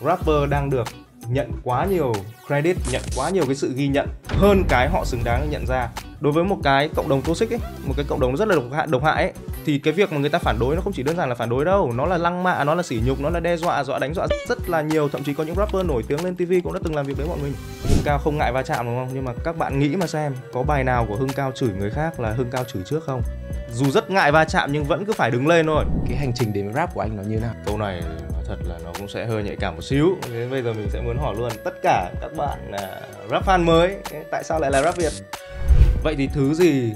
rapper đang được nhận quá nhiều credit, nhận quá nhiều cái sự ghi nhận hơn cái họ xứng đáng nhận ra. Đối với một cái cộng đồng toxic ấy, một cái cộng đồng rất là độc hại ấy, thì cái việc mà người ta phản đối nó không chỉ đơn giản là phản đối đâu, nó là lăng mạ, nó là sỉ nhục, nó là đe dọa, dọa đánh dọa rất là nhiều. Thậm chí có những rapper nổi tiếng lên TV cũng đã từng làm việc với bọn mình. Hưng Cao không ngại va chạm đúng không? Nhưng mà các bạn nghĩ mà xem, có bài nào của Hưng Cao chửi người khác là Hưng Cao chửi trước không? Dù rất ngại va chạm nhưng vẫn cứ phải đứng lên thôi. Cái hành trình đến rap của anh nó như thế nào? Câu này nói thật là nó cũng sẽ hơi nhạy cảm một xíu. Thế bây giờ mình sẽ muốn hỏi luôn tất cả các bạn rap fan mới, tại sao lại là Rap Việt? Vậy thì thứ gì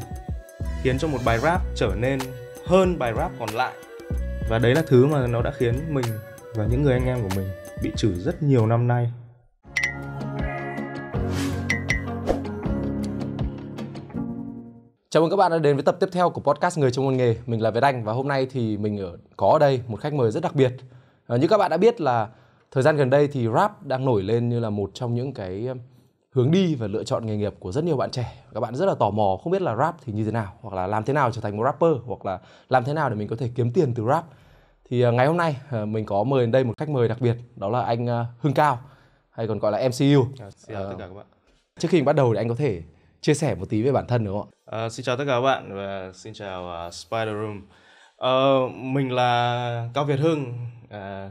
khiến cho một bài rap trở nên hơn bài rap còn lại? Và đấy là thứ mà nó đã khiến mình và những người anh em của mình bị chửi rất nhiều năm nay. Chào mừng các bạn đã đến với tập tiếp theo của podcast Người Trong Muôn Nghề. Mình là Việt Anh và hôm nay thì mình có ở đây một khách mời rất đặc biệt. Như các bạn đã biết là thời gian gần đây thì rap đang nổi lên như là một trong những cái hướng đi và lựa chọn nghề nghiệp của rất nhiều bạn trẻ. Các bạn rất là tò mò không biết là rap thì như thế nào, hoặc là làm thế nào trở thành một rapper, hoặc là làm thế nào để mình có thể kiếm tiền từ rap. Thì ngày hôm nay mình có mời đến đây một khách mời đặc biệt, đó là anh Hưng Cao, hay còn gọi là MC ILL. Xin chào tất cả các bạn. Trước khi mình bắt đầu thì anh có thể chia sẻ một tí về bản thân đúng không ạ? Xin chào tất cả các bạn và xin chào Spider Room. Mình là Cao Việt Hưng.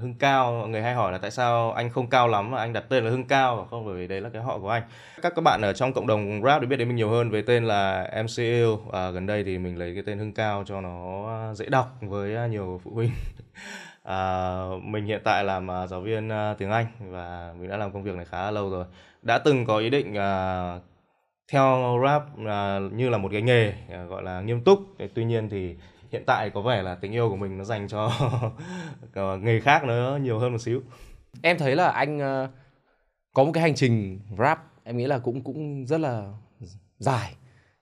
Hưng Cao, mọi người hay hỏi là tại sao anh không cao lắm mà anh đặt tên là Hưng Cao, không, bởi vì đấy là cái họ của anh. Các bạn ở trong cộng đồng rap thì biết đến mình nhiều hơn với tên là MC ILL. Gần đây thì mình lấy cái tên Hưng Cao cho nó dễ đọc với nhiều phụ huynh. Mình hiện tại làm giáo viên tiếng Anh và mình đã làm công việc này khá lâu rồi. Đã từng có ý định theo rap như là một cái nghề gọi là nghiêm túc. Tuy nhiên thì hiện tại có vẻ là tình yêu của mình nó dành cho nghề khác nó nhiều hơn một xíu. Em thấy là anh có một cái hành trình rap em nghĩ là cũng rất là dài.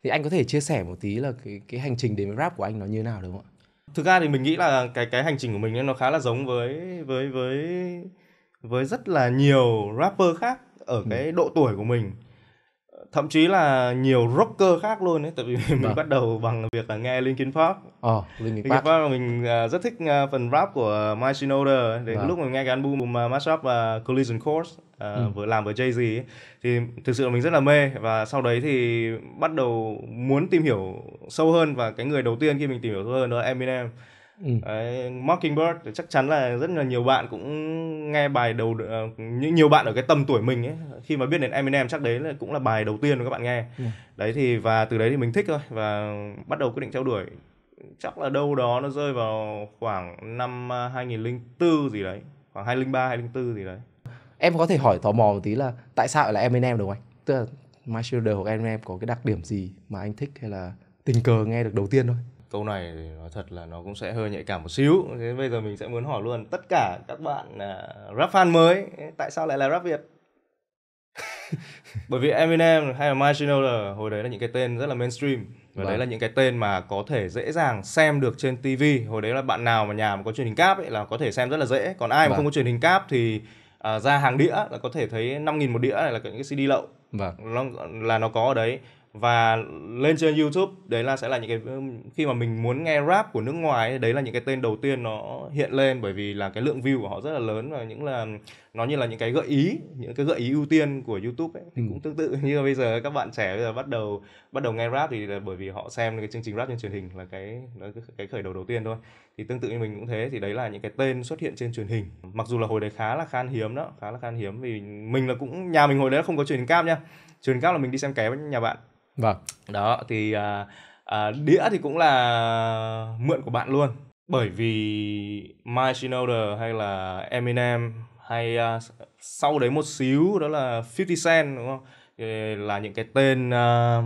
Thì anh có thể chia sẻ một tí là cái hành trình đến với rap của anh nó như thế nào đúng không ạ? Thực ra thì mình nghĩ là cái hành trình của mình nó khá là giống với rất là nhiều rapper khác ở cái độ tuổi của mình. Thậm chí là nhiều rocker khác luôn ấy. Tại vì mình bắt đầu bằng việc là nghe Linkin Park. Linkin Park mình rất thích phần rap của Mike Shinoda. Đến lúc mình nghe cái album Mashup Collision Course vừa làm với Jay Z ấy, thì thực sự là mình rất là mê. Và sau đấy thì bắt đầu muốn tìm hiểu sâu hơn. Và cái người đầu tiên khi mình tìm hiểu sâu hơn đó là Eminem. Mockingbird chắc chắn là rất là nhiều bạn cũng nghe bài đầu, nhiều bạn ở cái tầm tuổi mình ấy, khi mà biết đến Eminem chắc đấy là cũng là bài đầu tiên mà các bạn nghe. Đấy thì và từ đấy thì mình thích thôi và bắt đầu quyết định theo đuổi. Chắc là đâu đó nó rơi vào khoảng năm 2004 gì đấy, khoảng 2003 2004 gì đấy. Em có thể hỏi tò mò một tí là tại sao lại là Eminem đúng không anh? Tức là Mike Shinoda hoặc Eminem có cái đặc điểm gì mà anh thích hay là tình cờ nghe được đầu tiên thôi? Câu này thì nói thật là nó cũng sẽ hơi nhạy cảm một xíu. Thế bây giờ mình sẽ muốn hỏi luôn tất cả các bạn rap fan mới, tại sao lại là Rap Việt? Bởi vì Eminem hay là Mike Shinoda hồi đấy là những cái tên rất là mainstream. Và đấy là những cái tên mà có thể dễ dàng xem được trên TV. Hồi đấy là bạn nào mà nhà mà có truyền hình cáp ấy là có thể xem rất là dễ. Còn ai mà không có truyền hình cáp thì ra hàng đĩa là có thể thấy 5.000 một đĩa này là những cái CD lậu. Nó có ở đấy. Và lên trên YouTube, đấy là sẽ là những cái, khi mà mình muốn nghe rap của nước ngoài, đấy là những cái tên đầu tiên nó hiện lên. Bởi vì là cái lượng view của họ rất là lớn. Và những là nó như là những cái gợi ý, những cái gợi ý ưu tiên của YouTube ấy, thì cũng tương tự như bây giờ các bạn trẻ bây giờ bắt đầu nghe rap thì là bởi vì họ xem cái chương trình rap trên truyền hình là cái khởi đầu đầu tiên thôi. Thì tương tự như mình cũng thế, thì đấy là những cái tên xuất hiện trên truyền hình. Mặc dù là hồi đấy khá là khan hiếm vì mình là cũng, nhà mình hồi đấy là không có truyền hình cáp nha. Truyền hình cáp là mình đi xem ké với nhà bạn. Đó thì đĩa thì cũng là mượn của bạn luôn. Bởi vì Mike Shinoda hay là Eminem hay sau đấy một xíu đó là 50 Cent đúng không? Thì là những cái tên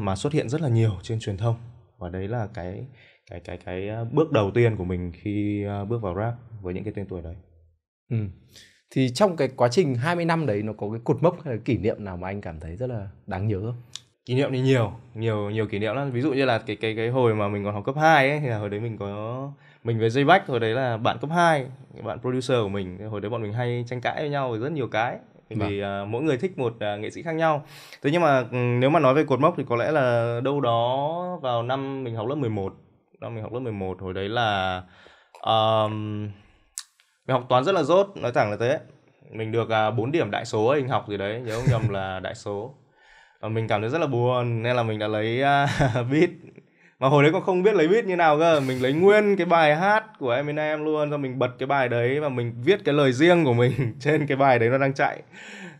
mà xuất hiện rất là nhiều trên truyền thông. Và đấy là cái bước đầu tiên của mình khi bước vào rap với những cái tên tuổi đấy. Thì trong cái quá trình 20 năm đấy nó có cái cột mốc hay là kỷ niệm nào mà anh cảm thấy rất là đáng nhớ không? Kỷ niệm thì nhiều kỷ niệm lắm. Ví dụ như là cái hồi mà mình còn học cấp 2 ấy, thì hồi đấy mình với Jay Bach, hồi đấy là bạn cấp 2, bạn producer của mình. Hồi đấy bọn mình hay tranh cãi với nhau về rất nhiều cái. Vì mỗi người thích một nghệ sĩ khác nhau. Thế nhưng mà nếu mà nói về cột mốc thì có lẽ là đâu đó vào năm mình học lớp 11. Hồi đấy là mình học toán rất là dốt, nói thẳng là thế. Mình được 4 điểm đại số hình học gì đấy, nhớ không nhầm là đại số. Và mình cảm thấy rất là buồn nên là mình đã lấy beat. Mà hồi đấy con không biết lấy beat như nào cơ, mình lấy nguyên cái bài hát của Eminem luôn, rồi mình bật cái bài đấy và mình viết cái lời riêng của mình trên cái bài đấy nó đang chạy,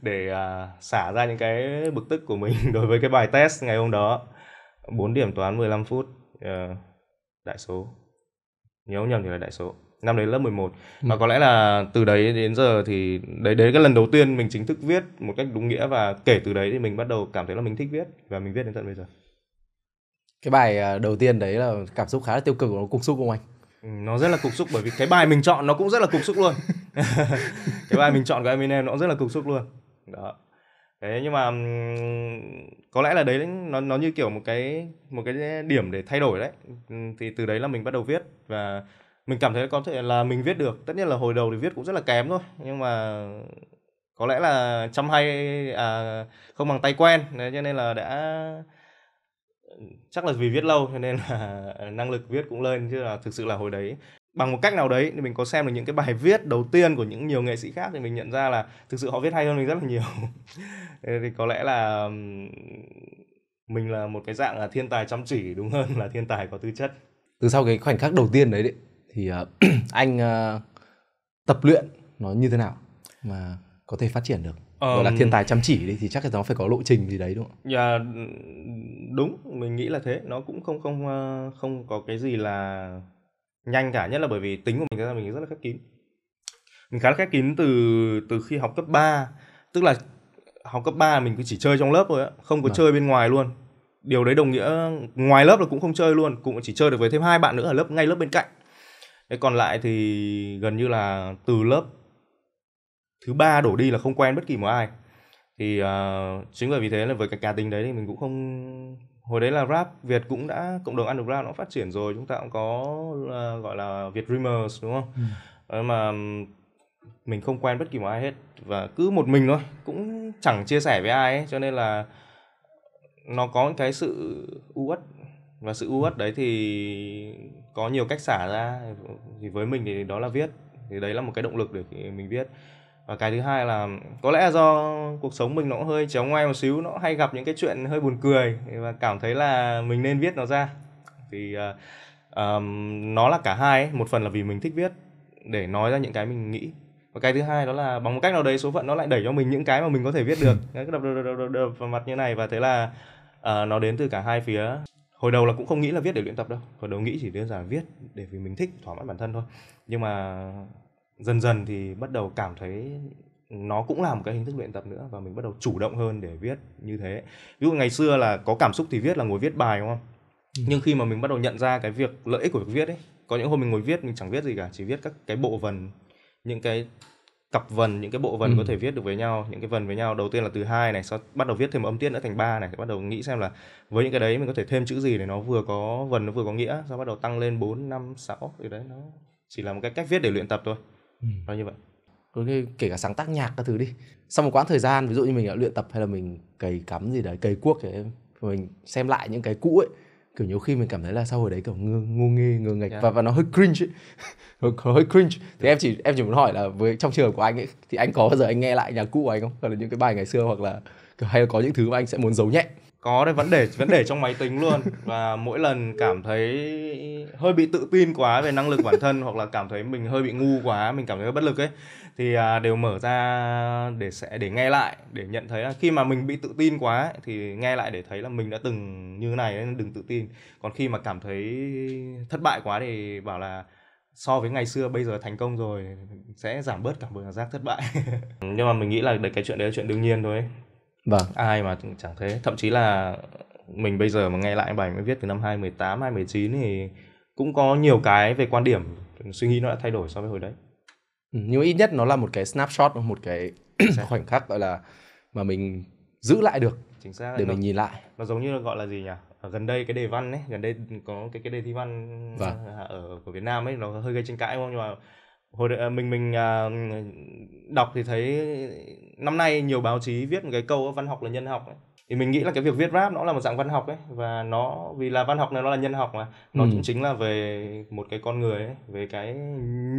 để xả ra những cái bực tức của mình đối với cái bài test ngày hôm đó. 4 điểm toán 15 phút, đại số. Nhớ nhầm thì là đại số. Năm đấy lớp 11. Mà có lẽ là từ đấy đến giờ thì đấy cái lần đầu tiên mình chính thức viết một cách đúng nghĩa, và kể từ đấy thì mình bắt đầu cảm thấy là mình thích viết và mình viết đến tận bây giờ. Cái bài đầu tiên đấy là cảm xúc khá là tiêu cực, nó cục xúc không anh? Nó rất là cục xúc bởi vì cái bài mình chọn nó cũng rất là cục xúc luôn. Cái bài mình chọn của Eminem nó cũng rất là cục xúc luôn. Đó. Thế nhưng mà có lẽ là đấy nó như kiểu một cái điểm để thay đổi đấy. Thì từ đấy là mình bắt đầu viết và mình cảm thấy có thể là mình viết được. Tất nhiên là hồi đầu thì viết cũng rất là kém thôi, nhưng mà có lẽ là chăm hay không bằng tay quen. Đấy, cho nên là đã chắc là vì viết lâu cho nên là năng lực viết cũng lên, chứ là thực sự là hồi đấy bằng một cách nào đấy thì mình có xem được những cái bài viết đầu tiên của những nhiều nghệ sĩ khác thì mình nhận ra là thực sự họ viết hay hơn mình rất là nhiều. Thì có lẽ là mình là một cái dạng là thiên tài chăm chỉ đúng hơn là thiên tài có tư chất. Từ sau cái khoảnh khắc đầu tiên đấy thì anh tập luyện nó như thế nào mà có thể phát triển được? Gọi là thiên tài chăm chỉ đấy thì chắc là nó phải có lộ trình gì đấy đúng không? Yeah, đúng, mình nghĩ là thế. Nó cũng không có cái gì là nhanh cả, nhất là bởi vì tính của mình ra mình rất là khép kín. Mình khá là khép kín từ khi học cấp 3. Tức là học cấp 3 mình cứ chỉ chơi trong lớp thôi á, không có chơi bên ngoài luôn. Điều đấy đồng nghĩa ngoài lớp là cũng không chơi luôn, cũng chỉ chơi được với thêm 2 bạn nữa ở lớp, ngay lớp bên cạnh. Thế còn lại thì gần như là từ lớp thứ 3 đổ đi là không quen bất kỳ một ai. Thì chính bởi vì thế là với cái cá tính đấy thì mình cũng không... Hồi đấy là Rap Việt cũng đã, cộng đồng underground nó phát triển rồi, chúng ta cũng có gọi là Việt Dreamers đúng không? Mà mình không quen bất kỳ một ai hết và cứ một mình thôi, cũng chẳng chia sẻ với ai ấy, cho nên là nó có cái sự u uất, và sự u uất đấy thì có nhiều cách xả ra. Thì với mình thì đó là viết, thì đấy là một cái động lực để mình viết. Và cái thứ hai là có lẽ là do cuộc sống mình nó cũng hơi chéo ngoe một xíu, nó hay gặp những cái chuyện hơi buồn cười và cảm thấy là mình nên viết nó ra. Thì nó là cả hai ấy. Một phần là vì mình thích viết để nói ra những cái mình nghĩ, và cái thứ hai đó là bằng một cách nào đấy số phận nó lại đẩy cho mình những cái mà mình có thể viết được. Đấy, cứ đập vào mặt như này, và thế là nó đến từ cả hai phía. Hồi đầu là cũng không nghĩ là viết để luyện tập đâu, hồi đầu nghĩ chỉ đơn giản viết để vì mình thích, thỏa mãn bản thân thôi. Nhưng mà dần dần thì bắt đầu cảm thấy nó cũng là một cái hình thức luyện tập nữa, và mình bắt đầu chủ động hơn để viết như thế. Ví dụ ngày xưa là có cảm xúc thì viết, là ngồi viết bài đúng không? Nhưng khi mà mình bắt đầu nhận ra cái việc lợi ích của việc viết ấy, có những hôm mình ngồi viết mình chẳng viết gì cả, chỉ viết các cái bộ vần, những cái cặp vần, những cái bộ vần có thể viết được với nhau, những cái vần với nhau. Đầu tiên là từ 2 này, sau bắt đầu viết thêm âm tiết nữa thành 3 này, bắt đầu nghĩ xem là với những cái đấy mình có thể thêm chữ gì để nó vừa có vần, nó vừa có nghĩa, sau bắt đầu tăng lên 4, 5, 6 thì đấy, nó chỉ là một cái cách viết để luyện tập thôi. Nó như vậy. Kể cả sáng tác nhạc các thứ đi, sau một quãng thời gian, ví dụ như mình đã luyện tập hay là mình cày cắm gì đấy, cày cuốc ấy, mình xem lại những cái cũ ấy, kiểu nhiều khi mình cảm thấy là sau hồi đấy kiểu ngu nghê, ngơ ngạch, và nó hơi cringe ấy. Nó hơi cringe. Thì em chỉ muốn hỏi là với trong trường của anh ấy, thì anh có bao giờ anh nghe lại nhạc cũ của anh không? Hoặc là những cái bài ngày xưa, hoặc là hay là có những thứ mà anh sẽ muốn giấu nhẹ? Có đấy, vẫn để trong máy tính luôn. Và mỗi lần cảm thấy hơi bị tự tin quá về năng lực bản thân, hoặc là cảm thấy mình hơi bị ngu quá, mình cảm thấy hơi bất lực ấy, thì đều mở ra để nghe lại, để nhận thấy là khi mà mình bị tự tin quá ấy, thì nghe lại để thấy là mình đã từng như này nên đừng tự tin. Còn khi mà cảm thấy thất bại quá thì bảo là so với ngày xưa bây giờ thành công rồi, sẽ giảm bớt cảm giác thất bại. Nhưng mà mình nghĩ là cái chuyện đấy là chuyện đương nhiên thôi ấy. Vâng. Ai mà chẳng thế. Thậm chí là mình bây giờ mà nghe lại bài mới viết từ năm 2018, 2019 thì cũng có nhiều cái về quan điểm, suy nghĩ nó đã thay đổi so với hồi đấy. Nhưng ít nhất nó là một cái snapshot, một cái khoảnh khắc gọi là mà mình giữ lại được. Chính xác. Để mình nhìn lại. Nó giống như là gọi là gì nhỉ? Ở gần đây cái đề văn ấy, gần đây có cái đề thi văn ở của Việt Nam ấy, nó hơi gây tranh cãi không? Nhưng mà hồi đấy, mình đọc thì thấy năm nay nhiều báo chí viết một cái câu văn học là nhân học ấy. Thì mình nghĩ là cái việc viết rap nó là một dạng văn học ấy, và nó vì là văn học này nó là nhân học mà, nó cũng chính là về một cái con người ấy, về cái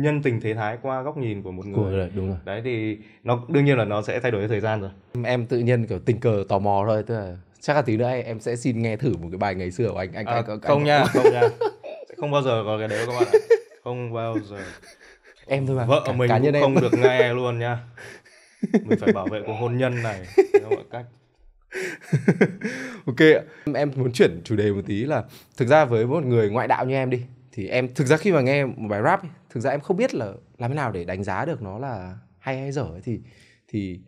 nhân tình thế thái qua góc nhìn của một người. Đấy, đúng rồi. Đấy thì nó đương nhiên là nó sẽ thay đổi với thời gian rồi. Em tự nhiên kiểu tình cờ tò mò thôi, tức là chắc là tí nữa em sẽ xin nghe thử một cái bài ngày xưa của anh. Không nha. Không bao giờ có cái đấy các bạn ạ. Không bao giờ. Em thôi mà. Vợ mình cá nhân cũng không được nghe luôn nha. Mình phải bảo vệ cuộc hôn nhân này theo mọi cách. Ok, em muốn chuyển chủ đề một tí là thực ra với một người ngoại đạo như em đi, thì em thực ra khi mà nghe một bài rap ấy, thực ra em không biết là làm thế nào để đánh giá được nó là hay hay dở ấy, thì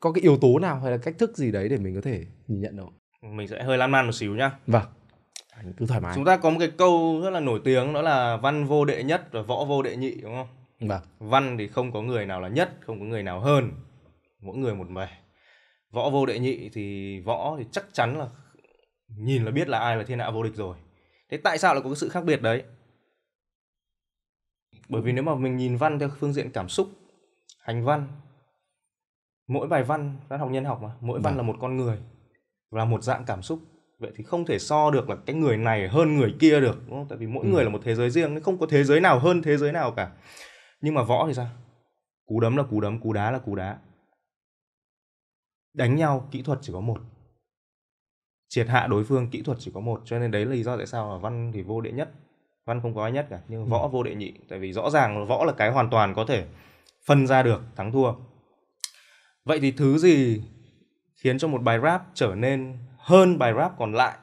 có cái yếu tố nào hay là cách thức gì đấy để mình có thể nhìn nhận được? Mình sẽ hơi lan man một xíu nhá. Vâng, cứ thoải mái. Chúng ta có một cái câu rất là nổi tiếng, đó là văn vô đệ nhất và võ vô đệ nhị, đúng không? Vâng. Văn thì không có người nào là nhất, không có người nào hơn, mỗi người một bề. Võ vô đệ nhị thì võ thì chắc chắn là nhìn là biết là ai là thiên hạ vô địch rồi. Thế tại sao lại có cái sự khác biệt đấy? Bởi vì nếu mà mình nhìn văn theo phương diện cảm xúc, hành văn, mỗi bài văn, văn học nhân học mà, mỗi văn là một con người, là một dạng cảm xúc. Vậy thì không thể so được là cái người này hơn người kia được, đúng không? Tại vì mỗi người là một thế giới riêng, không có thế giới nào hơn thế giới nào cả. Nhưng mà võ thì sao? Cú đấm là cú đấm, cú đá là cú đá. Đánh nhau kỹ thuật chỉ có một, triệt hạ đối phương kỹ thuật chỉ có một. Cho nên đấy là lý do tại sao là văn thì vô đệ nhất, văn không có ai nhất cả, nhưng võ vô đệ nhị. Tại vì rõ ràng võ là cái hoàn toàn có thể phân ra được thắng thua. Vậy thì thứ gì khiến cho một bài rap trở nên hơn bài rap còn lại?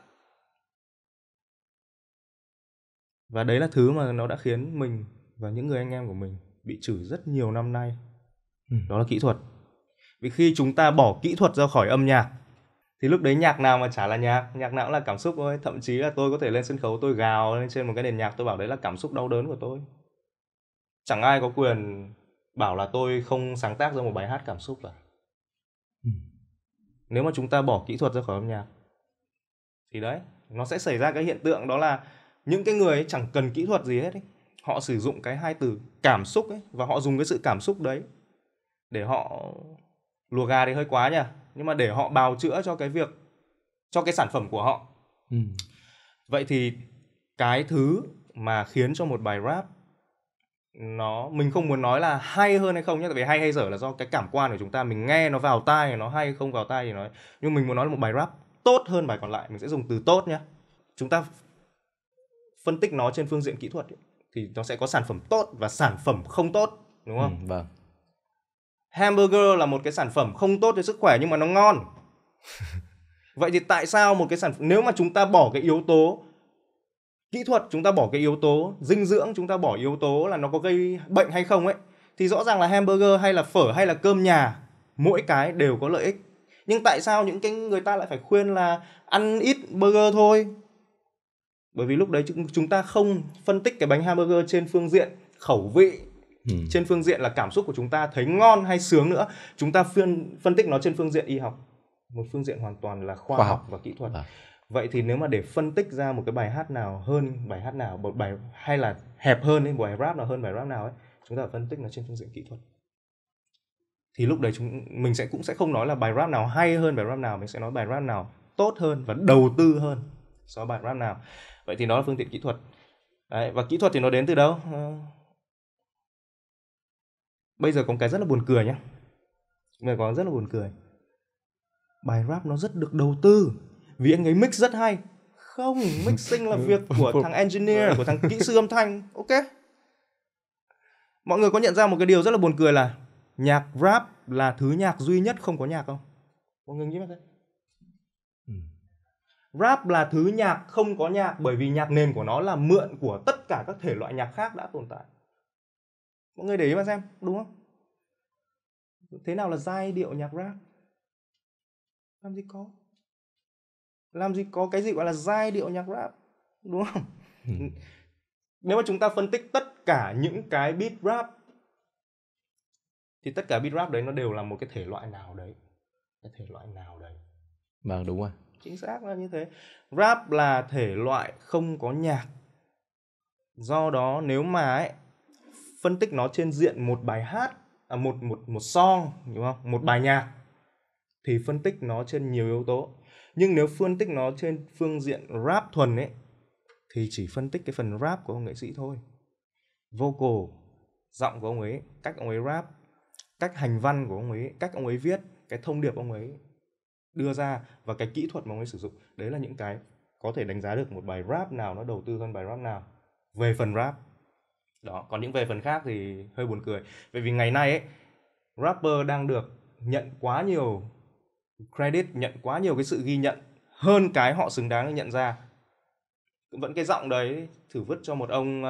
Và đấy là thứ mà nó đã khiến mình và những người anh em của mình bị chửi rất nhiều năm nay. Đó là kỹ thuật. Vì khi chúng ta bỏ kỹ thuật ra khỏi âm nhạc thì lúc đấy nhạc nào mà chả là nhạc, nhạc nào cũng là cảm xúc thôi. Thậm chí là tôi có thể lên sân khấu tôi gào lên trên một cái nền nhạc, tôi bảo đấy là cảm xúc đau đớn của tôi. Chẳng ai có quyền bảo là tôi không sáng tác ra một bài hát cảm xúc cả. Nếu mà chúng ta bỏ kỹ thuật ra khỏi âm nhạc thì đấy, nó sẽ xảy ra cái hiện tượng đó là những cái người ấy chẳng cần kỹ thuật gì hết ấy. Họ sử dụng cái hai từ cảm xúc ấy, và họ dùng cái sự cảm xúc đấy để họ lùa gà thì hơi quá nhỉ, nhưng mà để họ bào chữa cho cái việc, cho cái sản phẩm của họ. Vậy thì cái thứ mà khiến cho một bài rap nó, mình không muốn nói là hay hơn hay không nhé, tại vì hay hay dở là do cái cảm quan của chúng ta, mình nghe nó vào tai, nó hay không vào tai thì nói. Nhưng mình muốn nói là một bài rap tốt hơn bài còn lại, mình sẽ dùng từ tốt nhé. Chúng ta phân tích nó trên phương diện kỹ thuật ấy, thì nó sẽ có sản phẩm tốt và sản phẩm không tốt, đúng không? Vâng. Hamburger là một cái sản phẩm không tốt cho sức khỏe nhưng mà nó ngon. Vậy thì tại sao một cái sản phẩm, nếu mà chúng ta bỏ cái yếu tố kỹ thuật, chúng ta bỏ cái yếu tố dinh dưỡng, chúng ta bỏ yếu tố là nó có gây bệnh hay không ấy, thì rõ ràng là hamburger hay là phở hay là cơm nhà, mỗi cái đều có lợi ích. Nhưng tại sao những cái người ta lại phải khuyên là ăn ít burger thôi? Bởi vì lúc đấy chúng ta không phân tích cái bánh hamburger trên phương diện khẩu vị, trên phương diện là cảm xúc của chúng ta thấy ngon hay sướng nữa. Chúng ta phân tích nó trên phương diện y học, một phương diện hoàn toàn là khoa học và kỹ thuật. Vậy thì nếu mà để phân tích ra một cái bài hát nào hơn bài hát nào, một bài hay là hẹp hơn ấy, một bài rap nào hơn bài rap nào ấy, chúng ta phải phân tích nó trên phương diện kỹ thuật. Thì lúc đấy mình cũng sẽ không nói là bài rap nào hay hơn bài rap nào, mình sẽ nói bài rap nào tốt hơn và đầu tư hơn so với bài rap nào. Vậy thì đó là phương tiện kỹ thuật. Đấy, và kỹ thuật thì nó đến từ đâu? Bây giờ có một cái rất là buồn cười nhé. Bài rap nó rất được đầu tư vì anh ấy mix rất hay. Không, mixing là việc của thằng engineer, của thằng kỹ sư âm thanh. Ok. Mọi người có nhận ra một cái điều rất là buồn cười là nhạc rap là thứ nhạc duy nhất không có nhạc không? Mọi người nghĩ mà thế. Rap là thứ nhạc không có nhạc, bởi vì nhạc nền của nó là mượn của tất cả các thể loại nhạc khác đã tồn tại. Mọi người để ý mà xem, đúng không? Thế nào là giai điệu nhạc rap? Làm gì có cái gì gọi là giai điệu nhạc rap, đúng không? Nếu mà chúng ta phân tích tất cả những cái beat rap thì tất cả beat rap đấy nó đều là một cái thể loại nào đấy. Vâng, đúng rồi. Chính xác là như thế. Rap là thể loại không có nhạc. Do đó nếu mà ấy, phân tích nó trên diện một bài hát, một song, đúng không? Một bài nhạc thì phân tích nó trên nhiều yếu tố. Nhưng nếu phân tích nó trên phương diện rap thuần ấy, thì chỉ phân tích cái phần rap của ông nghệ sĩ thôi. Vocal, giọng của ông ấy, cách ông ấy rap, cách hành văn của ông ấy, cách ông ấy viết, cái thông điệp ông ấy đưa ra và cái kỹ thuật mà ông ấy sử dụng. Đấy là những cái có thể đánh giá được một bài rap nào nó đầu tư hơn bài rap nào về phần rap. Đó, còn những về phần khác thì hơi buồn cười. Bởi vì ngày nay ấy, rapper đang được nhận quá nhiều credit, nhận quá nhiều cái sự ghi nhận hơn cái họ xứng đáng được nhận ra. Vẫn cái giọng đấy, thử vứt cho một ông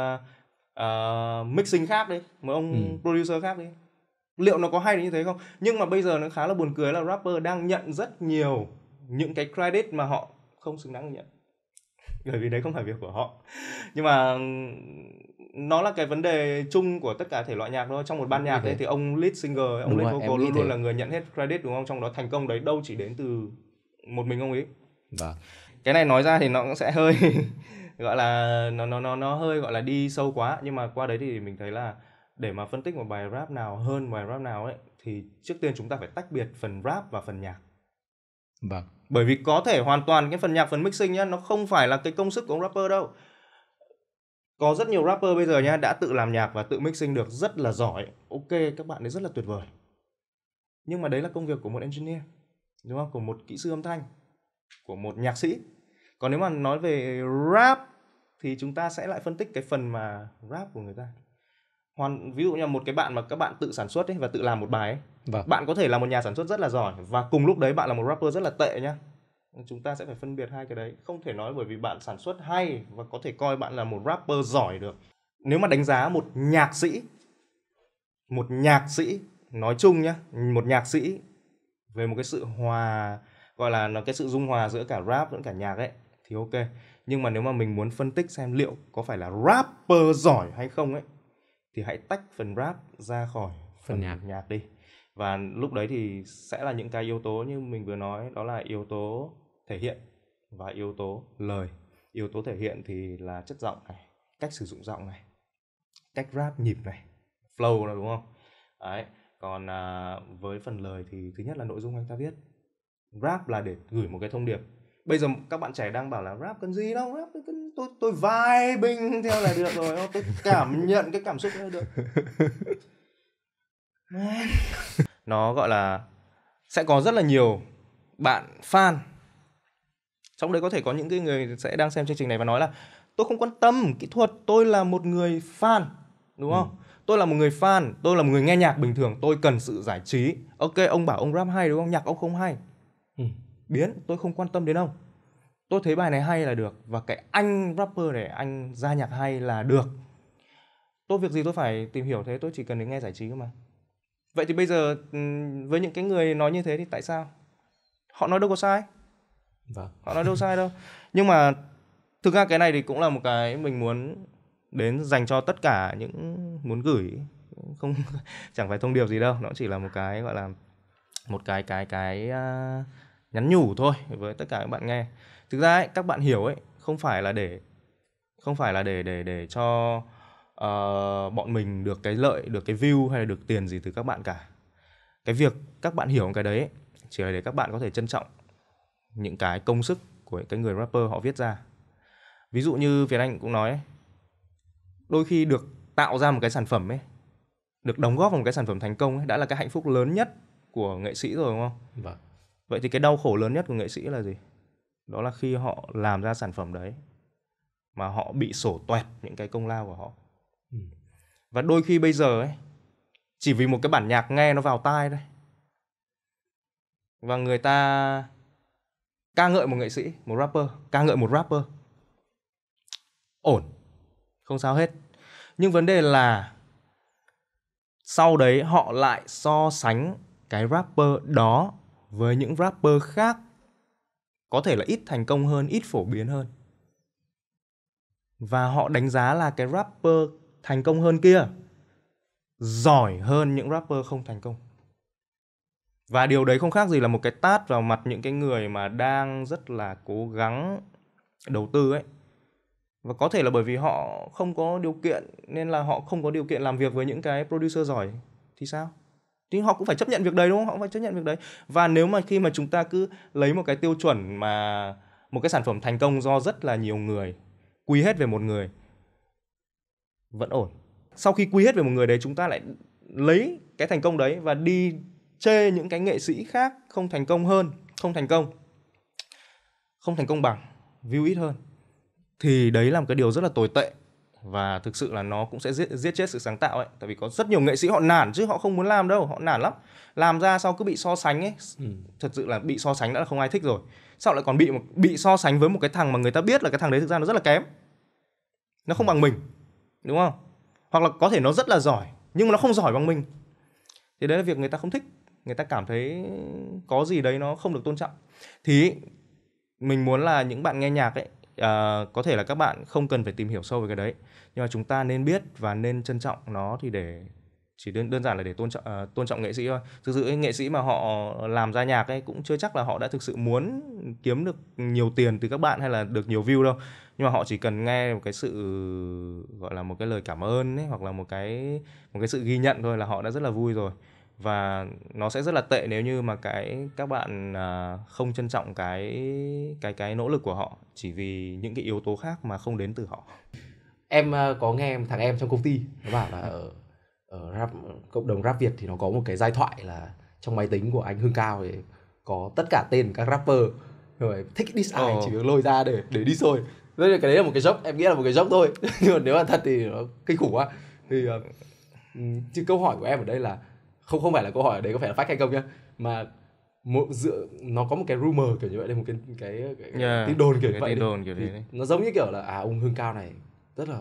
mixing khác đấy, một ông producer khác đấy, liệu nó có hay đến như thế không? Nhưng mà bây giờ nó khá là buồn cười là rapper đang nhận rất nhiều những cái credit mà họ không xứng đáng nhận, bởi vì đấy không phải việc của họ. Nhưng mà nó là cái vấn đề chung của tất cả thể loại nhạc thôi. Trong một ban nhạc đấy thì ông lead singer, ông lead vocal luôn luôn là người nhận hết credit, đúng không? Trong đó thành công đấy đâu chỉ đến từ một mình ông ấy. Và cái này nói ra thì nó cũng sẽ hơi gọi là nó hơi gọi là đi sâu quá, nhưng mà qua đấy thì mình thấy là để mà phân tích một bài rap nào hơn bài rap nào ấy, thì trước tiên chúng ta phải tách biệt phần rap và phần nhạc. Vâng. Bởi vì có thể hoàn toàn cái phần nhạc, phần mixing nhá, nó không phải là cái công sức của ông rapper đâu. Có rất nhiều rapper bây giờ nhá, đã tự làm nhạc và tự mixing được rất là giỏi. Ok, các bạn ấy rất là tuyệt vời. Nhưng mà đấy là công việc của một engineer, đúng không? Của một kỹ sư âm thanh, của một nhạc sĩ. Còn nếu mà nói về rap thì chúng ta sẽ lại phân tích cái phần mà rap của người ta. Ví dụ như một cái bạn mà các bạn tự sản xuất ấy và tự làm một bài ấy, vâng. Bạn có thể là một nhà sản xuất rất là giỏi và cùng lúc đấy bạn là một rapper rất là tệ nhá. Chúng ta sẽ phải phân biệt hai cái đấy. Không thể nói bởi vì bạn sản xuất hay và có thể coi bạn là một rapper giỏi được. Nếu mà đánh giá một nhạc sĩ, một nhạc sĩ nói chung nhá, một nhạc sĩ về một cái sự hòa, gọi là cái sự dung hòa giữa cả rap lẫn cả nhạc ấy, thì ok. Nhưng mà nếu mà mình muốn phân tích xem liệu có phải là rapper giỏi hay không ấy, thì hãy tách phần rap ra khỏi phần nhạc đi. Và lúc đấy thì sẽ là những cái yếu tố như mình vừa nói, đó là yếu tố thể hiện và yếu tố lời. Yếu tố thể hiện thì là chất giọng này, cách sử dụng giọng này, cách rap nhịp này, flow là, đúng không? Đấy. Còn với phần lời thì thứ nhất là nội dung anh ta viết. Rap là để gửi một cái thông điệp. Bây giờ các bạn trẻ đang bảo là rap cần gì đâu, rap tôi vibing theo là được rồi, tôi cảm nhận cái cảm xúc là được. Nó gọi là sẽ có rất là nhiều bạn fan, trong đấy có thể có những cái người sẽ đang xem chương trình này và nói là tôi không quan tâm kỹ thuật, tôi là một người fan, đúng không? Tôi là một người fan, tôi là một người nghe nhạc bình thường, tôi cần sự giải trí. Ok, ông bảo ông rap hay đúng không? Nhạc ông không hay, biến, tôi không quan tâm đến ông. Tôi thấy bài này hay là được. Và cái anh rapper này, anh ra nhạc hay là được. Tôi việc gì tôi phải tìm hiểu thế, tôi chỉ cần đến nghe giải trí cơ mà. Vậy thì bây giờ với những cái người nói như thế thì tại sao? Họ nói đâu có sai. Vâng. Họ nói đâu sai đâu. Nhưng mà thực ra cái này thì cũng là một cái mình muốn đến dành cho tất cả những muốn gửi, không chẳng phải thông điệp gì đâu, nó chỉ là một cái gọi là một cái nhắn nhủ thôi với tất cả các bạn nghe. Thực ra ấy, các bạn hiểu ấy, không phải là để cho bọn mình được cái lợi, được cái view hay là được tiền gì từ các bạn cả. Cái việc các bạn hiểu cái đấy ấy, chỉ là để các bạn có thể trân trọng những cái công sức của cái người rapper họ viết ra. Ví dụ như Việt Anh cũng nói ấy, đôi khi được tạo ra một cái sản phẩm ấy, được đóng góp vào một cái sản phẩm thành công ấy, đã là cái hạnh phúc lớn nhất của nghệ sĩ rồi, đúng không? Vâng. Vậy thì cái đau khổ lớn nhất của nghệ sĩ là gì? Đó là khi họ làm ra sản phẩm đấy mà họ bị sổ toẹt những cái công lao của họ. Và đôi khi bây giờ ấy, chỉ vì một cái bản nhạc nghe nó vào tai thôi, và người ta ca ngợi một nghệ sĩ, một rapper, ca ngợi một rapper, ổn, không sao hết. Nhưng vấn đề là sau đấy họ lại so sánh cái rapper đó với những rapper khác, có thể là ít thành công hơn, ít phổ biến hơn, và họ đánh giá là cái rapper thành công hơn kia giỏi hơn những rapper không thành công. Và điều đấy không khác gì là một cái tát vào mặt những cái người mà đang rất là cố gắng đầu tư ấy. Và có thể là bởi vì họ không có điều kiện, nên là họ không có điều kiện làm việc với những cái producer giỏi thì sao? thì họ cũng phải chấp nhận việc đấy, đúng không? Họ cũng phải chấp nhận việc đấy. Và nếu mà khi mà chúng ta cứ lấy một cái tiêu chuẩn mà một cái sản phẩm thành công do rất là nhiều người quy hết về một người, vẫn ổn. Sau khi quy hết về một người đấy, chúng ta lại lấy cái thành công đấy và đi chê những cái nghệ sĩ khác không thành công hơn, không thành công bằng, view ít hơn, thì đấy là một cái điều rất là tồi tệ. Và thực sự là nó cũng sẽ giết chết sự sáng tạo ấy. Tại vì có rất nhiều nghệ sĩ họ nản chứ họ không muốn làm đâu, họ nản lắm. Làm ra sau cứ bị so sánh ấy. Thật sự là bị so sánh đã là không ai thích rồi, sao lại còn bị so sánh với một cái thằng mà người ta biết là cái thằng đấy thực ra nó rất là kém, nó không bằng mình, đúng không? Hoặc là có thể nó rất là giỏi nhưng mà nó không giỏi bằng mình. Thì đấy là việc người ta không thích. Người ta cảm thấy có gì đấy nó không được tôn trọng. Thì mình muốn là những bạn nghe nhạc ấy, có thể là các bạn không cần phải tìm hiểu sâu về cái đấy, nhưng mà chúng ta nên biết và nên trân trọng nó, thì để chỉ đơn giản là để tôn trọng nghệ sĩ thôi. Thực sự nghệ sĩ mà họ làm ra nhạc ấy cũng chưa chắc là họ đã thực sự muốn kiếm được nhiều tiền từ các bạn hay là được nhiều view đâu, nhưng mà họ chỉ cần nghe một cái sự gọi là một cái lời cảm ơn ấy, hoặc là một cái sự ghi nhận thôi là họ đã rất là vui rồi. Và nó sẽ rất là tệ nếu như mà các bạn không trân trọng cái nỗ lực của họ chỉ vì những cái yếu tố khác mà không đến từ họ. Em có nghe thằng em trong công ty nó bảo là ở rap, cộng đồng rap Việt thì nó có một cái giai thoại là trong máy tính của anh Hưng Cao thì có tất cả tên các rapper, rồi thích diss ai chỉ việc lôi ra để diss thôi. Nên là cái đấy là một cái joke, em nghĩ là một cái joke thôi. Nhưng mà nếu mà thật thì nó kinh khủng quá. Thì chứ câu hỏi của em ở đây là không phải là câu hỏi ở đấy có phải là fact hay không nhá, mà nó có một cái rumor kiểu như vậy đây, một cái tin đồn kiểu như vậy, nó giống như kiểu là ông Hưng Cao này rất là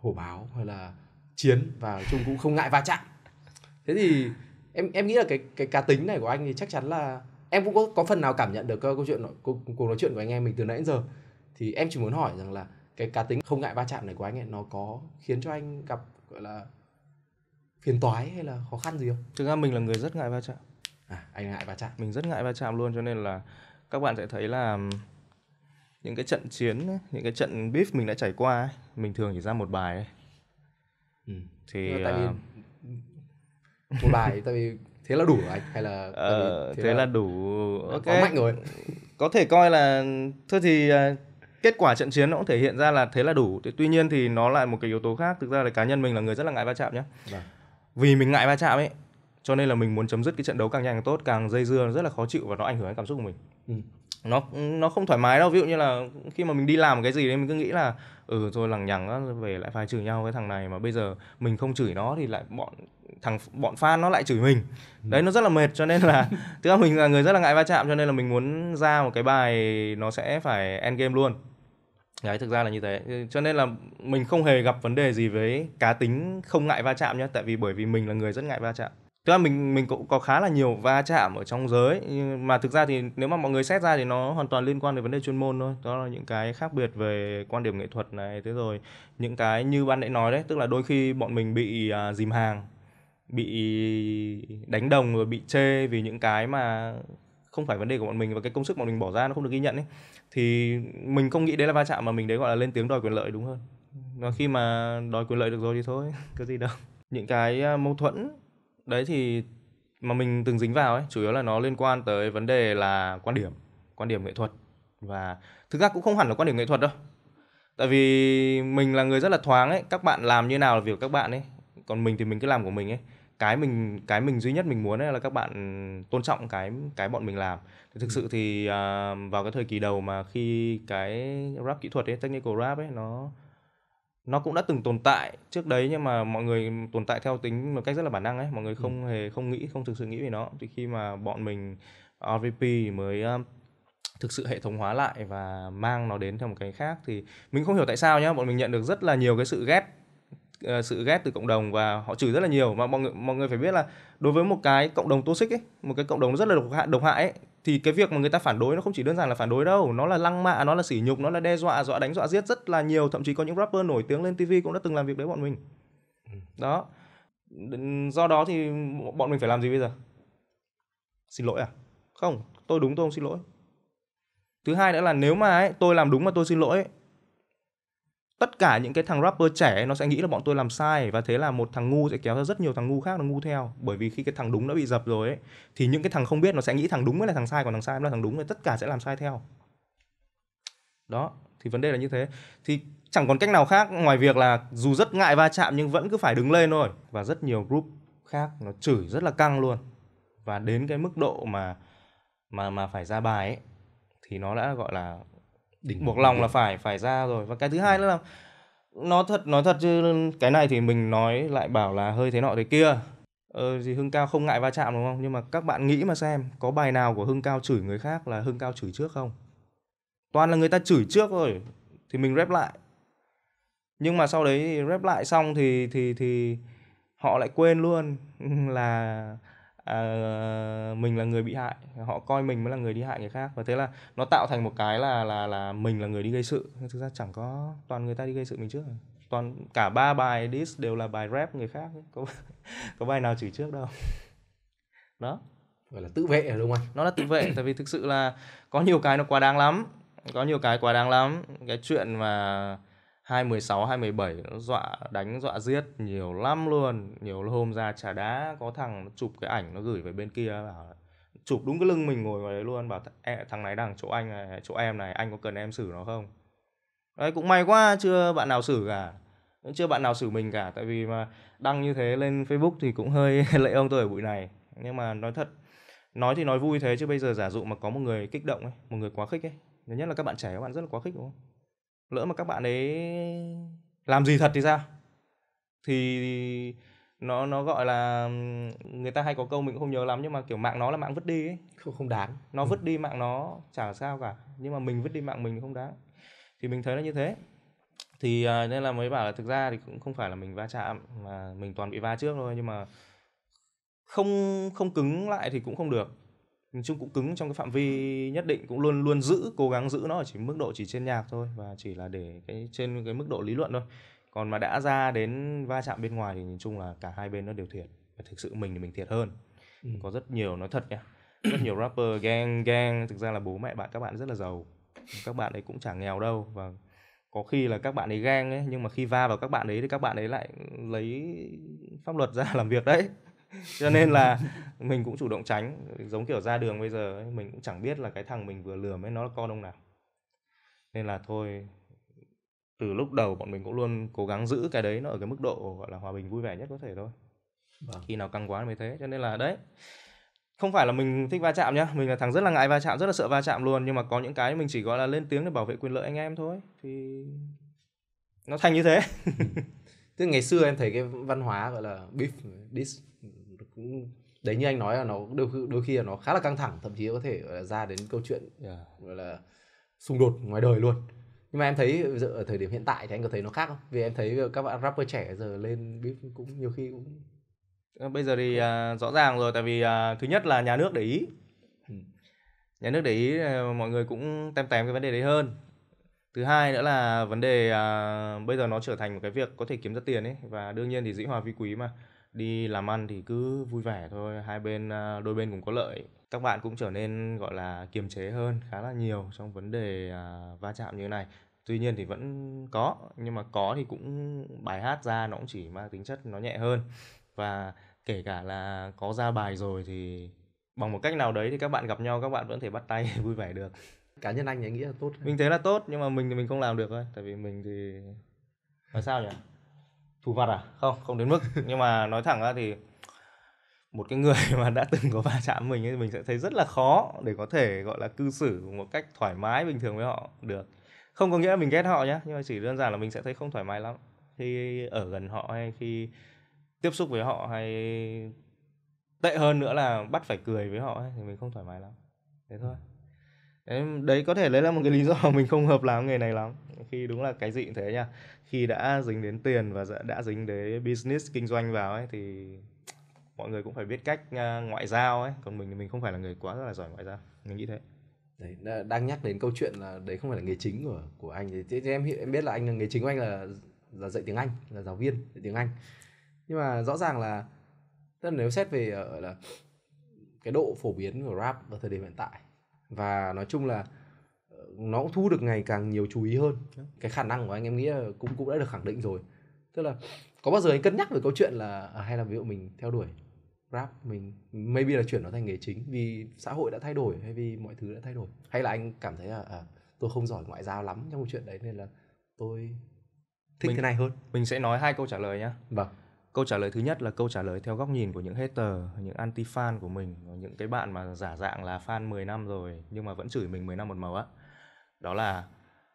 hổ báo hay là chiến và chung cũng không ngại va chạm. Thế thì em nghĩ là cái cá tính này của anh thì chắc chắn là em cũng có phần nào cảm nhận được cuộc nói chuyện của anh em mình từ nãy đến giờ. Thì em chỉ muốn hỏi rằng là cái cá tính không ngại va chạm này của anh ấy nó có khiến cho anh gặp gọi là phiền toái hay là khó khăn gì không? Thực ra mình là người rất ngại va chạm. Anh ngại va chạm. Mình rất ngại va chạm luôn, cho nên là các bạn sẽ thấy là những cái trận chiến, những cái trận beef mình đã trải qua ấy, mình thường chỉ ra một bài ấy. Thì tại vì một bài tại vì thế là đủ rồi anh, hay là thế là đủ, ok, quá mạnh rồi. Có thể coi là thôi thì kết quả trận chiến nó cũng thể hiện ra là thế là đủ. Tuy nhiên thì nó lại một cái yếu tố khác. Thực ra là cá nhân mình là người rất là ngại va chạm nhá. Vì mình ngại va chạm ấy, cho nên là mình muốn chấm dứt cái trận đấu càng nhanh càng tốt, càng dây dưa rất là khó chịu và nó ảnh hưởng đến cảm xúc của mình. Nó không thoải mái đâu. Ví dụ như là khi mà mình đi làm cái gì đấy mình cứ nghĩ là thôi lằng nhằng về lại phải chửi nhau với thằng này, mà bây giờ mình không chửi nó thì lại bọn fan nó lại chửi mình. Đấy, nó rất là mệt, cho nên là tức là mình là người rất là ngại va chạm, cho nên là mình muốn ra một cái bài nó sẽ phải end game luôn. Đấy, thực ra là như thế. Cho nên là mình không hề gặp vấn đề gì với cá tính không ngại va chạm nhá, tại vì bởi vì mình là người rất ngại va chạm. Tức là mình cũng có khá là nhiều va chạm ở trong giới, nhưng mà thực ra thì nếu mà mọi người xét ra thì nó hoàn toàn liên quan đến vấn đề chuyên môn thôi. Đó là những cái khác biệt về quan điểm nghệ thuật này, thế rồi những cái như bạn nãy nói đấy, tức là đôi khi bọn mình bị dìm hàng, bị đánh đồng, rồi bị chê vì những cái mà không phải vấn đề của bọn mình và cái công sức bọn mình bỏ ra nó không được ghi nhận ấy. Thì mình không nghĩ đấy là va chạm, mà mình đấy gọi là lên tiếng đòi quyền lợi đúng hơn. Và khi mà đòi quyền lợi được rồi thì thôi, có gì đâu. Những cái mâu thuẫn đấy thì mà mình từng dính vào ấy, chủ yếu là nó liên quan tới vấn đề là quan điểm nghệ thuật. Và thực ra cũng không hẳn là quan điểm nghệ thuật đâu, tại vì mình là người rất là thoáng ấy, các bạn làm như nào là việc của các bạn ấy, còn mình thì mình cứ làm của mình ấy. Cái mình duy nhất mình muốn ấy là các bạn tôn trọng cái bọn mình làm. Thực sự thì vào cái thời kỳ đầu mà khi cái rap kỹ thuật ấy, technical rap ấy, nó cũng đã từng tồn tại trước đấy, nhưng mà mọi người tồn tại theo tính một cách rất là bản năng ấy, mọi người không thực sự nghĩ về nó. Thì khi mà bọn mình RVP mới thực sự hệ thống hóa lại và mang nó đến theo một cái khác, thì mình không hiểu tại sao nhá, bọn mình nhận được rất là nhiều cái sự ghét từ cộng đồng và họ chửi rất là nhiều. Mà mọi người phải biết là đối với một cái cộng đồng toxic ấy, một cái cộng đồng rất là độc hại ấy, thì cái việc mà người ta phản đối nó không chỉ đơn giản là phản đối đâu, nó là lăng mạ, nó là sỉ nhục, nó là đe dọa, dọa đánh, dọa giết rất là nhiều. Thậm chí có những rapper nổi tiếng lên TV cũng đã từng làm việc đấy bọn mình. Đó. Do đó thì bọn mình phải làm gì bây giờ? Xin lỗi à? Không, tôi đúng tôi không xin lỗi. Thứ hai nữa là nếu mà tôi làm đúng mà tôi xin lỗi ấy, tất cả những cái thằng rapper trẻ nó sẽ nghĩ là bọn tôi làm sai, và thế là một thằng ngu sẽ kéo ra rất nhiều thằng ngu khác nó ngu theo. Bởi vì khi cái thằng đúng đã bị dập rồi ấy, thì những cái thằng không biết nó sẽ nghĩ thằng đúng mới là thằng sai, còn thằng sai mới là thằng đúng, thì tất cả sẽ làm sai theo. Đó, thì vấn đề là như thế. Thì chẳng còn cách nào khác ngoài việc là dù rất ngại va chạm nhưng vẫn cứ phải đứng lên thôi. Và rất nhiều group khác nó chửi rất là căng luôn. Và đến cái mức độ mà phải ra bài ấy, thì nó đã gọi là buộc lòng là phải ra rồi. Và cái thứ hai nữa là nói thật chứ cái này thì mình nói lại bảo là hơi thế nọ thế kia. Thì Hưng Cao không ngại va chạm đúng không? Nhưng mà các bạn nghĩ mà xem, có bài nào của Hưng Cao chửi người khác là Hưng Cao chửi trước không? Toàn là người ta chửi trước rồi thì mình rap lại. Nhưng mà sau đấy thì rap lại xong thì họ lại quên luôn là mình là người bị hại, họ coi mình mới là người đi hại người khác, và thế là nó tạo thành một cái là mình là người đi gây sự. Thực ra chẳng có, toàn người ta đi gây sự mình trước rồi. Toàn cả 3 bài diss đều là bài rap người khác, có bài nào chửi trước đâu. Đó, gọi là tự vệ đúng không anh? Nó là tự vệ. Tại vì thực sự là có nhiều cái nó quá đáng lắm. Cái chuyện mà 2016, 2017 nó dọa đánh, dọa giết nhiều lắm luôn. Nhiều hôm ra Trà Đá có thằng nó chụp cái ảnh nó gửi về bên kia, bảo chụp đúng cái lưng mình ngồi vào đấy luôn, bảo thằng này đang chỗ anh này, chỗ em này, anh có cần em xử nó không? Đấy, cũng may quá chưa bạn nào xử cả. Chưa bạn nào xử mình cả, tại vì mà đăng như thế lên Facebook thì cũng hơi lệ ông tôi ở bụi này. Nhưng mà nói thật, nói thì nói vui thế chứ bây giờ giả dụ mà có một người kích động ấy, một người quá khích ấy, nhất là các bạn trẻ, các bạn rất là quá khích đúng không? Lỡ mà các bạn ấy làm gì thật thì sao? Thì nó gọi là, người ta hay có câu mình cũng không nhớ lắm, nhưng mà kiểu mạng nó là mạng vứt đi ấy. Không đáng. Nó vứt đi mạng nó chả sao cả, nhưng mà mình vứt đi mạng mình không đáng. Thì mình thấy là như thế. Thì nên là mới bảo là thực ra thì cũng không phải là mình va chạm, mà mình toàn bị va trước thôi. Nhưng mà không cứng lại thì cũng không được. Nói chung cũng cứng trong cái phạm vi nhất định, cũng luôn cố gắng giữ nó ở chỉ mức độ chỉ trên nhạc thôi, và chỉ là để cái trên cái mức độ lý luận thôi. Còn mà đã ra đến va chạm bên ngoài thì nhìn chung là cả hai bên nó đều thiệt, và thực sự mình thì mình thiệt hơn. Có rất nhiều, nói thật nha, rất nhiều rapper gang thực ra là bố mẹ các bạn rất là giàu, các bạn ấy cũng chả nghèo đâu, và có khi là các bạn ấy gang ấy, nhưng mà khi va vào các bạn ấy thì các bạn ấy lại lấy pháp luật ra làm việc đấy. Cho nên là mình cũng chủ động tránh. Giống kiểu ra đường bây giờ ấy, mình cũng chẳng biết là cái thằng mình vừa lừa ấy nó là con ông nào. Nên là thôi, từ lúc đầu bọn mình cũng luôn cố gắng giữ cái đấy nó ở cái mức độ gọi là hòa bình vui vẻ nhất có thể thôi. Khi nào căng quá mới thế. Cho nên là đấy, không phải là mình thích va chạm nhá, mình là thằng rất là ngại va chạm, rất là sợ va chạm luôn. Nhưng mà có những cái mình chỉ gọi là lên tiếng để bảo vệ quyền lợi anh em thôi, thì nó thành như thế. Tức ngày xưa em thấy cái văn hóa gọi là beef, diss đấy, như anh nói là nó đôi khi là nó khá là căng thẳng, thậm chí có thể ra đến câu chuyện gọi là xung đột ngoài đời luôn. Nhưng mà em thấy ở thời điểm hiện tại thì anh có thấy nó khác không? Vì em thấy các bạn rapper trẻ giờ lên beef cũng nhiều khi cũng bây giờ thì rõ ràng rồi. Tại vì thứ nhất là nhà nước để ý, mọi người cũng tém cái vấn đề đấy hơn. Thứ hai nữa là vấn đề bây giờ nó trở thành một cái việc có thể kiếm ra tiền ấy, và đương nhiên thì dĩ hòa vi quý mà. Đi làm ăn thì cứ vui vẻ thôi, hai bên đôi bên cũng có lợi. Các bạn cũng trở nên gọi là kiềm chế hơn khá là nhiều trong vấn đề va chạm như thế này. Tuy nhiên thì vẫn có, nhưng mà có thì cũng bài hát ra nó cũng chỉ mang tính chất nó nhẹ hơn. Và kể cả là có ra bài rồi thì bằng một cách nào đấy thì các bạn gặp nhau, các bạn vẫn thể bắt tay vui vẻ được. Cá nhân anh thì nghĩ là tốt. Mình thấy là tốt, nhưng mà mình thì mình không làm được thôi. Tại vì mình thì nói sao nhỉ? Thủ vặt à? Không đến mức. Nhưng mà nói thẳng ra thì một cái người mà đã từng có va chạm mình ấy, mình sẽ thấy rất là khó để có thể gọi là cư xử một cách thoải mái bình thường với họ được. Không có nghĩa là mình ghét họ nhé, nhưng mà chỉ đơn giản là mình sẽ thấy không thoải mái lắm khi ở gần họ, hay khi tiếp xúc với họ, hay tệ hơn nữa là bắt phải cười với họ ấy, thì mình không thoải mái lắm. Thế thôi. Đấy, có thể đấy là một cái lý do mình không hợp làm nghề này lắm. Khi đúng là cái gì cũng thế nha, khi đã dính đến tiền và đã dính đến business kinh doanh vào ấy, thì mọi người cũng phải biết cách ngoại giao ấy. Còn mình thì mình không phải là người quá là giỏi ngoại giao, mình nghĩ thế. Đấy, đang nhắc đến câu chuyện là đấy không phải là nghề chính của anh. Thì em biết là anh là nghề chính của anh là dạy tiếng Anh, là giáo viên dạy tiếng Anh. Nhưng mà rõ ràng là, tức là nếu xét về là cái độ phổ biến của rap vào thời điểm hiện tại, và nói chung là nó cũng thu được ngày càng nhiều chú ý hơn. Cái khả năng của anh em nghĩ là cũng đã được khẳng định rồi. Tức là có bao giờ anh cân nhắc về câu chuyện là hay là ví dụ mình theo đuổi rap, mình maybe là chuyển nó thành nghề chính vì xã hội đã thay đổi hay vì mọi thứ đã thay đổi, hay là anh cảm thấy là tôi không giỏi ngoại giao lắm trong chuyện đấy nên là tôi thích cái này hơn? Mình sẽ nói hai câu trả lời nhá. Vâng. Câu trả lời thứ nhất là câu trả lời theo góc nhìn của những hater, những anti-fan của mình, những cái bạn mà giả dạng là fan 10 năm rồi nhưng mà vẫn chửi mình 10 năm một màu á. Đó là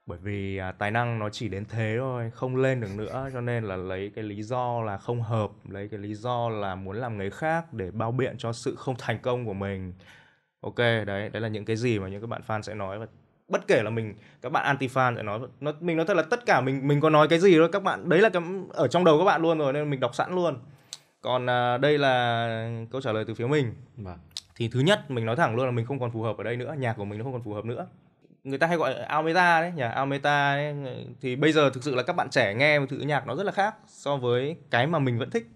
bởi vì tài năng nó chỉ đến thế thôi, không lên được nữa, cho nên là lấy cái lý do là không hợp, lấy cái lý do là muốn làm nghề khác để bao biện cho sự không thành công của mình. Ok, đấy là những cái gì mà những các bạn fan sẽ nói. Và bất kể là mình, các bạn anti-fan sẽ nói, mình nói thật là tất cả mình có nói cái gì đó các bạn, đấy là cái, ở trong đầu các bạn luôn rồi nên mình đọc sẵn luôn. Còn đây là câu trả lời từ phía mình. Thì thứ nhất, mình nói thẳng luôn là mình không còn phù hợp ở đây nữa, nhạc của mình nó không còn phù hợp nữa. Người ta hay gọi là Almeta đấy, nhà Almeta đấy. Thì bây giờ thực sự là các bạn trẻ nghe một thứ nhạc nó rất là khác so với cái mà mình vẫn thích.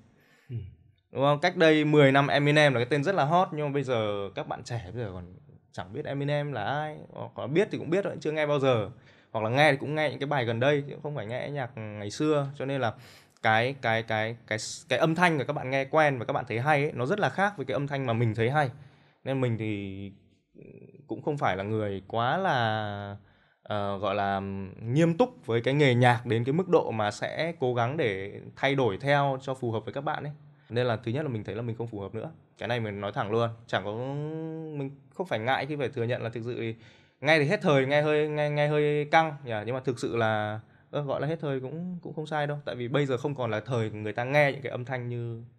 Đúng không? Cách đây 10 năm Eminem là cái tên rất là hot, nhưng mà bây giờ các bạn trẻ bây giờ còn chẳng biết Eminem là ai, hoặc là biết thì cũng biết thôi, chưa nghe bao giờ, hoặc là nghe thì cũng nghe những cái bài gần đây chứ không phải nghe nhạc ngày xưa. Cho nên là cái âm thanh mà các bạn nghe quen và các bạn thấy hay ấy, nó rất là khác với cái âm thanh mà mình thấy hay. Nên mình thì cũng không phải là người quá là gọi là nghiêm túc với cái nghề nhạc đến cái mức độ mà sẽ cố gắng để thay đổi theo cho phù hợp với các bạn ấy. Nên là thứ nhất là mình thấy là mình không phù hợp nữa. Cái này mình nói thẳng luôn, chẳng có, mình không phải ngại khi phải thừa nhận là thực sự thì ngay thì hết thời, nghe hơi căng, nhưng mà thực sự là gọi là hết thời cũng không sai đâu. Tại vì bây giờ không còn là thời người ta nghe những cái âm thanh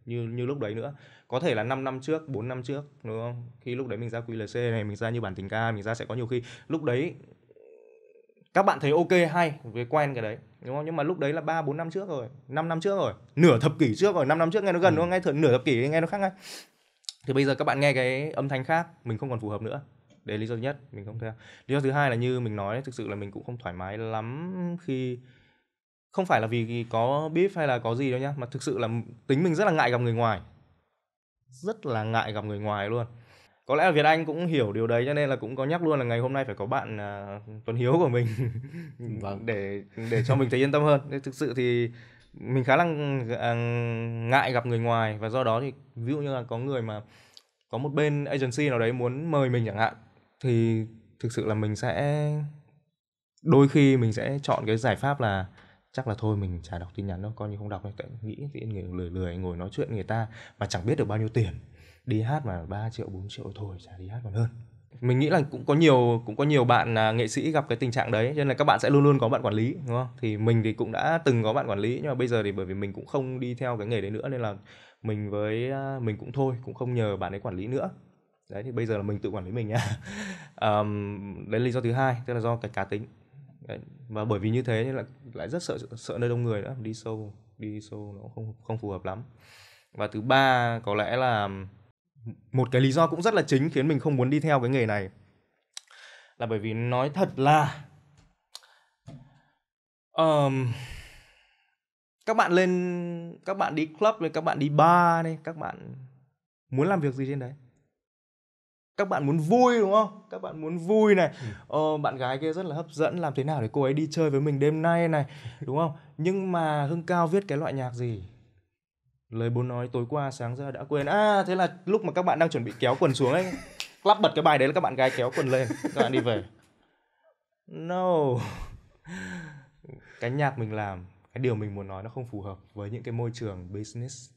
như lúc đấy nữa. Có thể là 5 năm trước, 4 năm trước, đúng không? Khi lúc đấy mình ra QLC này, mình ra Như Bản Tình Ca, mình ra sẽ có nhiều khi lúc đấy các bạn thấy ok hay, về quen cái đấy, đúng không? Nhưng mà lúc đấy là 3, 4 năm trước rồi, 5 năm trước rồi, nửa thập kỷ trước rồi, 5 năm trước nghe nó gần, đúng không? Ngay nửa thập kỷ nghe nó khác ngay. Thì bây giờ các bạn nghe cái âm thanh khác, mình không còn phù hợp nữa. Đấy lý do thứ nhất, mình không theo. Lý do thứ hai là như mình nói, thực sự là mình cũng không thoải mái lắm khi, không phải là vì có beef hay là có gì đâu nhá, mà thực sự là tính mình rất là ngại gặp người ngoài, rất là ngại gặp người ngoài luôn. Có lẽ là Việt Anh cũng hiểu điều đấy cho nên là cũng có nhắc luôn là ngày hôm nay phải có bạn Tuấn Hiếu của mình để cho mình thấy yên tâm hơn. Nên thực sự thì mình khá là ngại gặp người ngoài, và do đó thì ví dụ như là có người mà có một bên agency nào đấy muốn mời mình chẳng hạn, thì thực sự là mình sẽ đôi khi mình sẽ chọn cái giải pháp là chắc là thôi mình chả đọc tin nhắn đâu, coi như không đọc đâu, tại nghĩ thì người lười ngồi nói chuyện người ta mà chẳng biết được bao nhiêu tiền, đi hát mà 3 triệu 4 triệu thôi chả đi hát còn hơn. Mình nghĩ là cũng có nhiều bạn nghệ sĩ gặp cái tình trạng đấy, cho nên là các bạn sẽ luôn luôn có bạn quản lý, đúng không? Thì mình thì cũng đã từng có bạn quản lý, nhưng mà bây giờ thì bởi vì mình cũng không đi theo cái nghề đấy nữa nên là mình cũng thôi, cũng không nhờ bạn ấy quản lý nữa. Đấy thì bây giờ là mình tự quản lý mình nha. Đấy là lý do thứ hai, tức là do cái cá tính. Đấy, và bởi vì như thế nên là lại rất sợ nơi đông người nữa, đi show nó không phù hợp lắm. Và thứ ba có lẽ là một cái lý do cũng rất là chính khiến mình không muốn đi theo cái nghề này, là bởi vì nói thật là các bạn đi club này, các bạn đi bar này, các bạn muốn làm việc gì trên đấy? Các bạn muốn vui, đúng không? Các bạn muốn vui này, bạn gái kia rất là hấp dẫn, làm thế nào để cô ấy đi chơi với mình đêm nay này, đúng không? Nhưng mà Hưng Cao viết cái loại nhạc gì? Lời bố nói tối qua sáng ra đã quên. Thế là lúc mà các bạn đang chuẩn bị kéo quần xuống ấy, lắp bật cái bài đấy là các bạn gái kéo quần lên, các bạn đi về. No. Cái nhạc mình làm, cái điều mình muốn nói nó không phù hợp với những cái môi trường business.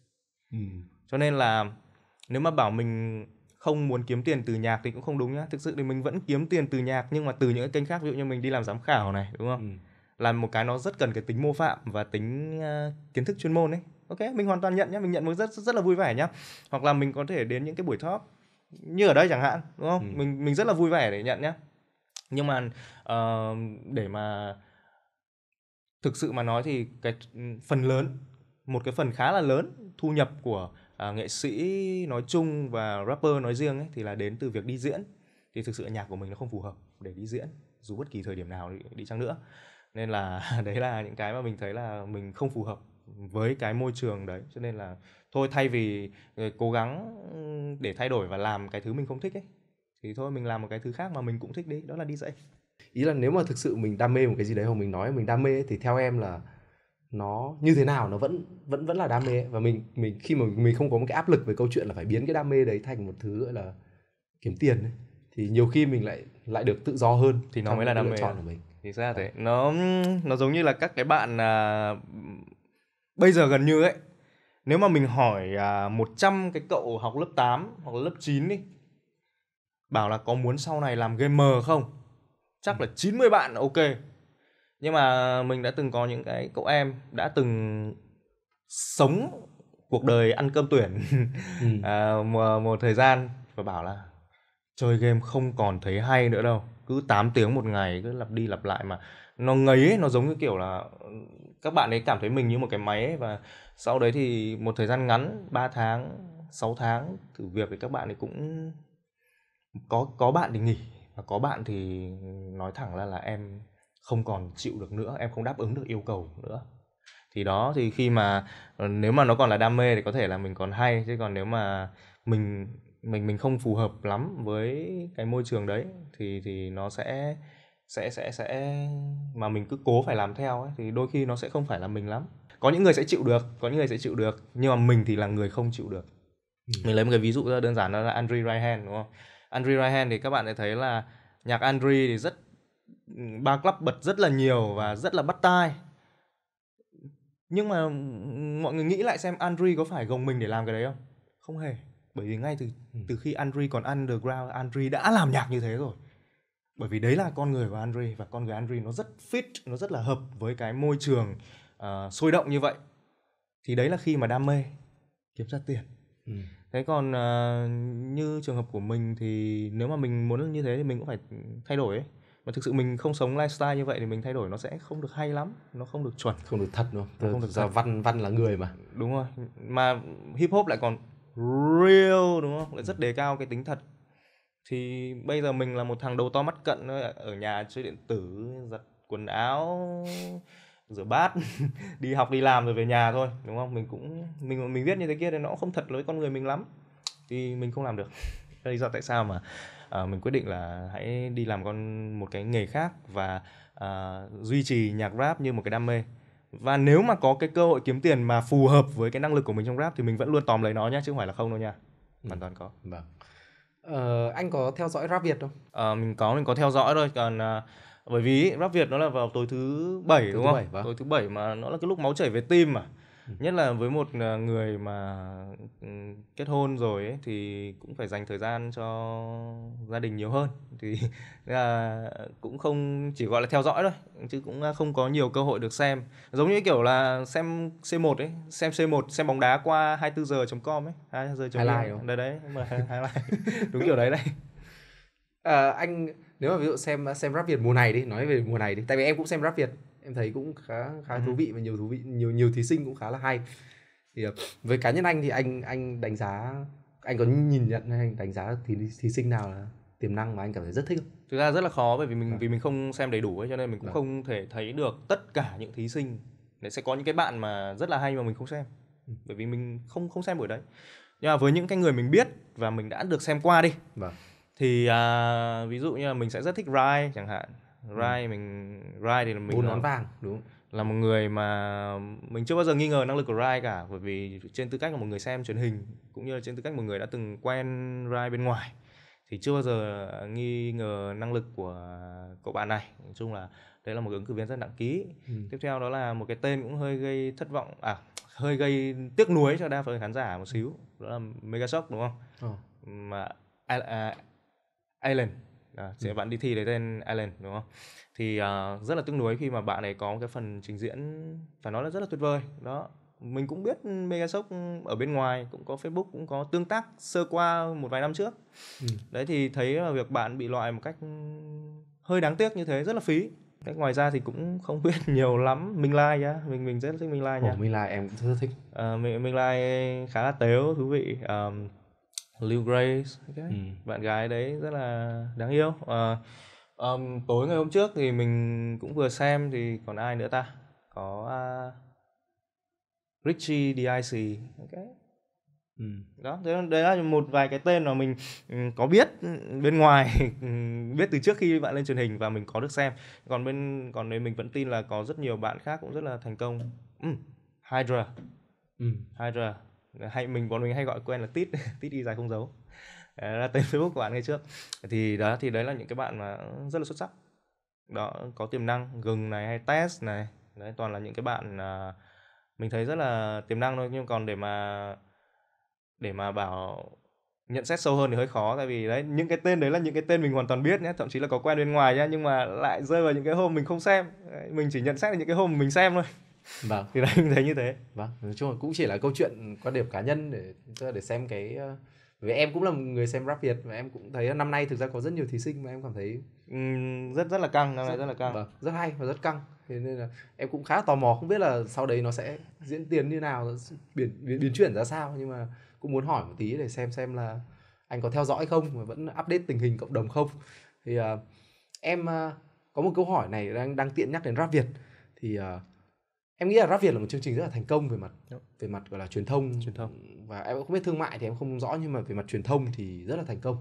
Cho nên là nếu mà bảo mình không muốn kiếm tiền từ nhạc thì cũng không đúng nhá. Thực sự thì mình vẫn kiếm tiền từ nhạc, nhưng mà từ những cái kênh khác, ví dụ như mình đi làm giám khảo này, đúng không? Là một cái nó rất cần cái tính mô phạm và tính kiến thức chuyên môn ấy. Ok, mình hoàn toàn nhận nhá, mình nhận một rất là vui vẻ nhá. Hoặc là mình có thể đến những cái buổi talk như ở đây chẳng hạn, đúng không? Mình rất là vui vẻ để nhận nhá. Nhưng mà để mà thực sự mà nói thì cái phần lớn, một cái phần khá là lớn thu nhập của nghệ sĩ nói chung và rapper nói riêng ấy, thì là đến từ việc đi diễn. Thì thực sự nhạc của mình nó không phù hợp để đi diễn dù bất kỳ thời điểm nào đi chăng nữa. Nên là đấy là những cái mà mình thấy là mình không phù hợp với cái môi trường đấy. Cho nên là thôi, thay vì cố gắng để thay đổi và làm cái thứ mình không thích ấy, thì thôi mình làm một cái thứ khác mà mình cũng thích đi, đó là đi dạy. Ý là nếu mà thực sự mình đam mê một cái gì đấy hoặc mình nói mình đam mê thì theo em là nó như thế nào nó vẫn là đam mê. Và mình khi mà mình không có một cái áp lực về câu chuyện là phải biến cái đam mê đấy thành một thứ gọi là kiếm tiền ấy, thì nhiều khi mình lại được tự do hơn thì nó mới là đam mê chọn của mình. Thì ra thế. Nó giống như là các cái bạn bây giờ gần như ấy, nếu mà mình hỏi 100 cái cậu học lớp 8 hoặc lớp 9 đi, bảo là có muốn sau này làm gamer không, chắc là 90 bạn ok. Nhưng mà mình đã từng có những cái cậu em đã từng sống cuộc đời ăn cơm tuyển một thời gian và bảo là chơi game không còn thấy hay nữa đâu, cứ 8 tiếng một ngày cứ lặp đi lặp lại mà nó ngấy ấy, nó giống như kiểu là các bạn ấy cảm thấy mình như một cái máy ấy. Và sau đấy thì một thời gian ngắn 3 tháng, 6 tháng thử việc thì các bạn ấy cũng có bạn thì nghỉ, và có bạn thì nói thẳng là em không còn chịu được nữa, em không đáp ứng được yêu cầu nữa. Thì đó, thì khi mà nếu mà nó còn là đam mê thì có thể là mình còn hay, chứ còn nếu mà mình không phù hợp lắm với cái môi trường đấy thì nó sẽ mà mình cứ cố phải làm theo ấy, thì đôi khi nó sẽ không phải là mình lắm. Có những người sẽ chịu được, có những người sẽ chịu được, nhưng mà mình thì là người không chịu được. Mình lấy một cái ví dụ đơn giản đó là Andre Rayhan, đúng không? Andre Rayhan thì các bạn sẽ thấy là nhạc Andre thì rất ba club bật rất là nhiều và rất là bắt tai. Nhưng mà mọi người nghĩ lại xem Andre có phải gồng mình để làm cái đấy không? Không hề. Bởi vì ngay từ khi Andre còn underground, Andre đã làm nhạc như thế rồi. Bởi vì đấy là con người của Andre, và con người Andre nó rất fit, nó rất là hợp với cái môi trường sôi động như vậy. Thì đấy là khi mà đam mê kiếm ra tiền. Thế còn như trường hợp của mình thì nếu mà mình muốn như thế thì mình cũng phải thay đổi ấy. Mà thực sự mình không sống lifestyle như vậy thì mình thay đổi nó sẽ không được hay lắm, nó không được chuẩn, không được thật đúng không? Không được ra văn là người mà. Đúng rồi. Mà hip hop lại còn real đúng không? Lại rất đề cao cái tính thật. Thì bây giờ mình là một thằng đầu to mắt cận, ở nhà chơi điện tử, giặt quần áo, rửa bát, đi học đi làm rồi về nhà thôi, đúng không? Mình cũng mình viết như thế kia thì nó cũng không thật với con người mình lắm. Thì mình không làm được. Đây là lý do tại sao mà mình quyết định là hãy đi làm một cái nghề khác và duy trì nhạc rap như một cái đam mê. Và nếu mà có cái cơ hội kiếm tiền mà phù hợp với cái năng lực của mình trong rap thì mình vẫn luôn tóm lấy nó nhá, chứ không phải là không đâu nha. Hoàn toàn có. Vâng. Anh có theo dõi Rap Việt không? Mình có theo dõi thôi. Còn bởi vì Rap Việt nó là vào tối thứ 7 đúng không? Tối thứ 7 mà nó là cái lúc máu chảy về tim mà. Nhất là với một người mà kết hôn rồi ấy, thì cũng phải dành thời gian cho gia đình nhiều hơn. Thì cũng không chỉ gọi là theo dõi thôi, chứ cũng không có nhiều cơ hội được xem. Giống như kiểu là xem C1 ấy, xem C1, xem bóng đá qua 24h.com ấy, 24h.com. Đấy, mà đúng kiểu đấy đấy. Anh nếu mà ví dụ xem Rap Việt mùa này đi, nói về mùa này đi, tại vì em cũng xem Rap Việt. Em thấy cũng khá thú vị và nhiều thí sinh cũng khá là hay. Thì với cá nhân anh thì anh đánh giá, anh có nhìn nhận hay anh đánh giá thí sinh nào là tiềm năng mà anh cảm thấy rất thích không? Thực ra rất là khó, bởi vì mình không xem đầy đủ ấy, cho nên mình cũng không thể thấy được tất cả những thí sinh. Đấy, sẽ có những cái bạn mà rất là hay mà mình không xem. Bởi vì mình không xem buổi đấy. Nhưng mà với những cái người mình biết và mình đã được xem qua đi. Thì ví dụ như là mình sẽ rất thích Rai chẳng hạn. Rai thì là mình nón vàng, đúng, là một người mà mình chưa bao giờ nghi ngờ năng lực của Rai cả, bởi vì trên tư cách là một người xem truyền hình cũng như là trên tư cách một người đã từng quen Rai bên ngoài thì chưa bao giờ nghi ngờ năng lực của cậu bạn này. Nói chung là đấy là một ứng cử viên rất nặng ký. Tiếp theo đó là một cái tên cũng hơi gây thất vọng, hơi gây tiếc nuối cho đa phần khán giả một xíu, đó là Megashock đúng không? Mà Ellen. Bạn đi thi lấy tên Ellen đúng không? Thì rất là tiếc nuối khi mà bạn ấy có cái phần trình diễn phải nói là rất là tuyệt vời. Đó, mình cũng biết Megashock ở bên ngoài, cũng có Facebook, cũng có tương tác sơ qua một vài năm trước. Đấy thì thấy là việc bạn bị loại một cách hơi đáng tiếc như thế rất là phí. Đấy, ngoài ra thì cũng không biết nhiều lắm. Minh Lai nhá, mình rất thích Minh Lai nhá. Minh Lai em rất thích. Minh Lai khá là tếu, thú vị. Lil Grace, bạn gái đấy rất là đáng yêu. Tối ngày hôm trước thì mình cũng vừa xem, thì còn ai nữa ta? Có Richie DIC, Đó, đấy là một vài cái tên mà mình có biết bên ngoài, biết từ trước khi bạn lên truyền hình và mình có được xem. Còn bên còn đấy mình vẫn tin là có rất nhiều bạn khác cũng rất là thành công. Hydra, Hydra, hay bọn mình hay gọi quen là Tít, Tít Y dài không dấu, là tên Facebook của bạn ngày trước. Thì đấy là những cái bạn mà rất là xuất sắc, đó có tiềm năng, Gừng này hay Test này, đấy toàn là những cái bạn mình thấy rất là tiềm năng thôi. Nhưng còn để mà bảo nhận xét sâu hơn thì hơi khó, tại vì đấy những cái tên đấy là những cái tên mình hoàn toàn biết nhé, thậm chí là có quen bên ngoài nhé, nhưng mà lại rơi vào những cái hôm mình không xem, mình chỉ nhận xét là những cái hôm mình xem thôi. Vâng. Thì đấy mình thấy như thế. Vâng, nói chung là cũng chỉ là câu chuyện quan điểm cá nhân để xem cái. Vì em cũng là một người xem Rap Việt và em cũng thấy năm nay thực ra có rất nhiều thí sinh mà em cảm thấy rất là căng, năm nay rất là căng. Vâng, rất hay và rất căng. Thế nên là em cũng khá là tò mò, không biết là sau đấy nó sẽ diễn tiến như nào, biến chuyển ra sao, nhưng mà cũng muốn hỏi một tí để xem là anh có theo dõi không và vẫn update tình hình cộng đồng không. Thì em có một câu hỏi này đang tiện nhắc đến Rap Việt. Thì em nghĩ là Rap Việt là một chương trình rất là thành công về mặt gọi là truyền thông, và em cũng không biết thương mại thì em không rõ, nhưng mà về mặt truyền thông thì rất là thành công,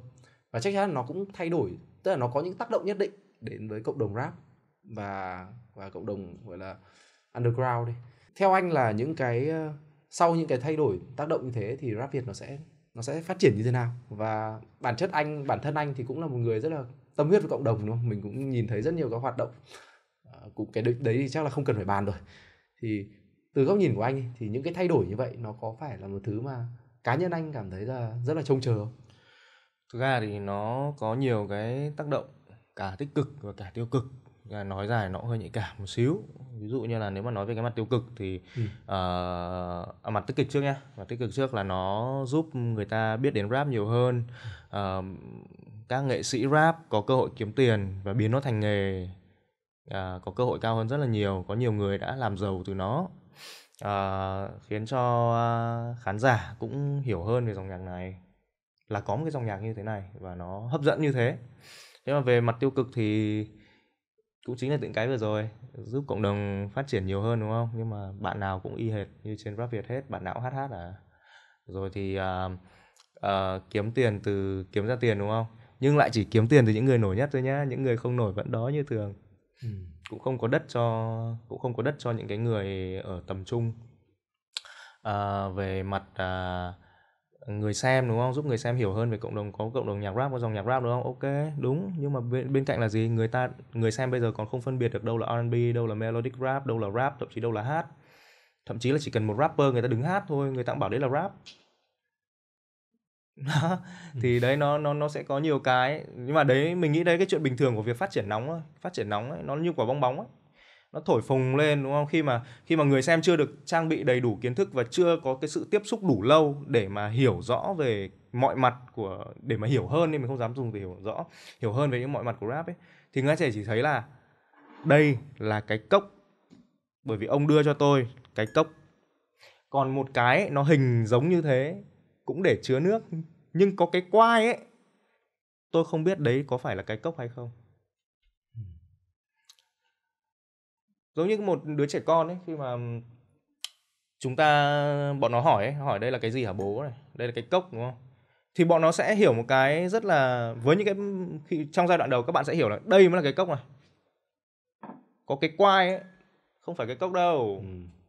và chắc chắn là nó cũng thay đổi, tức là nó có những tác động nhất định đến với cộng đồng rap và cộng đồng gọi là underground đi. Theo anh là những cái sau những cái thay đổi tác động như thế thì Rap Việt nó sẽ phát triển như thế nào, và bản thân anh thì cũng là một người rất là tâm huyết với cộng đồng, đúng không? Mình cũng nhìn thấy rất nhiều các hoạt động cũng cái đấy thì chắc là không cần phải bàn rồi. Thì từ góc nhìn của anh thì những cái thay đổi như vậy nó có phải là một thứ mà cá nhân anh cảm thấy là rất là trông chờ không? Thực ra thì nó có nhiều cái tác động cả tích cực và cả tiêu cực. Nói dài nó hơi nhạy cảm một xíu. Ví dụ như là nếu mà nói về cái mặt tiêu cực thì mặt tích cực trước nha. Mặt tích cực trước là nó giúp người ta biết đến rap nhiều hơn. Các nghệ sĩ rap có cơ hội kiếm tiền và biến nó thành nghề. Có cơ hội cao hơn rất là nhiều. Có nhiều người đã làm giàu từ nó, khiến cho khán giả cũng hiểu hơn về dòng nhạc này, là có một cái dòng nhạc như thế này và nó hấp dẫn như thế. Thế mà về mặt tiêu cực thì cũng chính là những cái vừa rồi, giúp cộng đồng phát triển nhiều hơn, đúng không? Nhưng mà bạn nào cũng y hệt như trên Rap Việt hết, bạn nào cũng hát à. Rồi thì kiếm ra tiền, đúng không? Nhưng lại chỉ kiếm tiền từ những người nổi nhất thôi nhá. Những người không nổi vẫn đó như thường. Cũng không có đất cho những cái người ở tầm trung. Về mặt người xem, đúng không? Giúp người xem hiểu hơn về cộng đồng, có cộng đồng nhạc rap, có dòng nhạc rap, đúng không? Ok, đúng, nhưng mà bên cạnh là gì? Người xem bây giờ còn không phân biệt được đâu là R&B, đâu là melodic rap, đâu là rap, thậm chí đâu là hát. Thậm chí là chỉ cần một rapper người ta đứng hát thôi, người ta cũng bảo đấy là rap. Thì đấy nó sẽ có nhiều cái. Nhưng mà đấy mình nghĩ đấy cái chuyện bình thường của việc phát triển nóng ấy, nó như quả bong bóng ấy, nó thổi phồng lên, đúng không? Khi mà người xem chưa được trang bị đầy đủ kiến thức và chưa có cái sự tiếp xúc đủ lâu để mà hiểu rõ về mọi mặt của, để mà hiểu hơn, nên mình không dám dùng từ hiểu hơn về những mọi mặt của rap ấy, thì người trẻ chỉ thấy là đây là cái cốc, bởi vì ông đưa cho tôi cái cốc, còn một cái nó hình giống như thế cũng để chứa nước, nhưng có cái quai ấy, tôi không biết đấy có phải là cái cốc hay không. Giống như một đứa trẻ con ấy, khi mà bọn nó hỏi đây là cái gì hả bố này, đây là cái cốc, đúng không? Thì bọn nó sẽ hiểu một cái rất là, với những cái trong giai đoạn đầu các bạn sẽ hiểu là đây mới là cái cốc này, có cái quai ấy, không phải cái cốc đâu.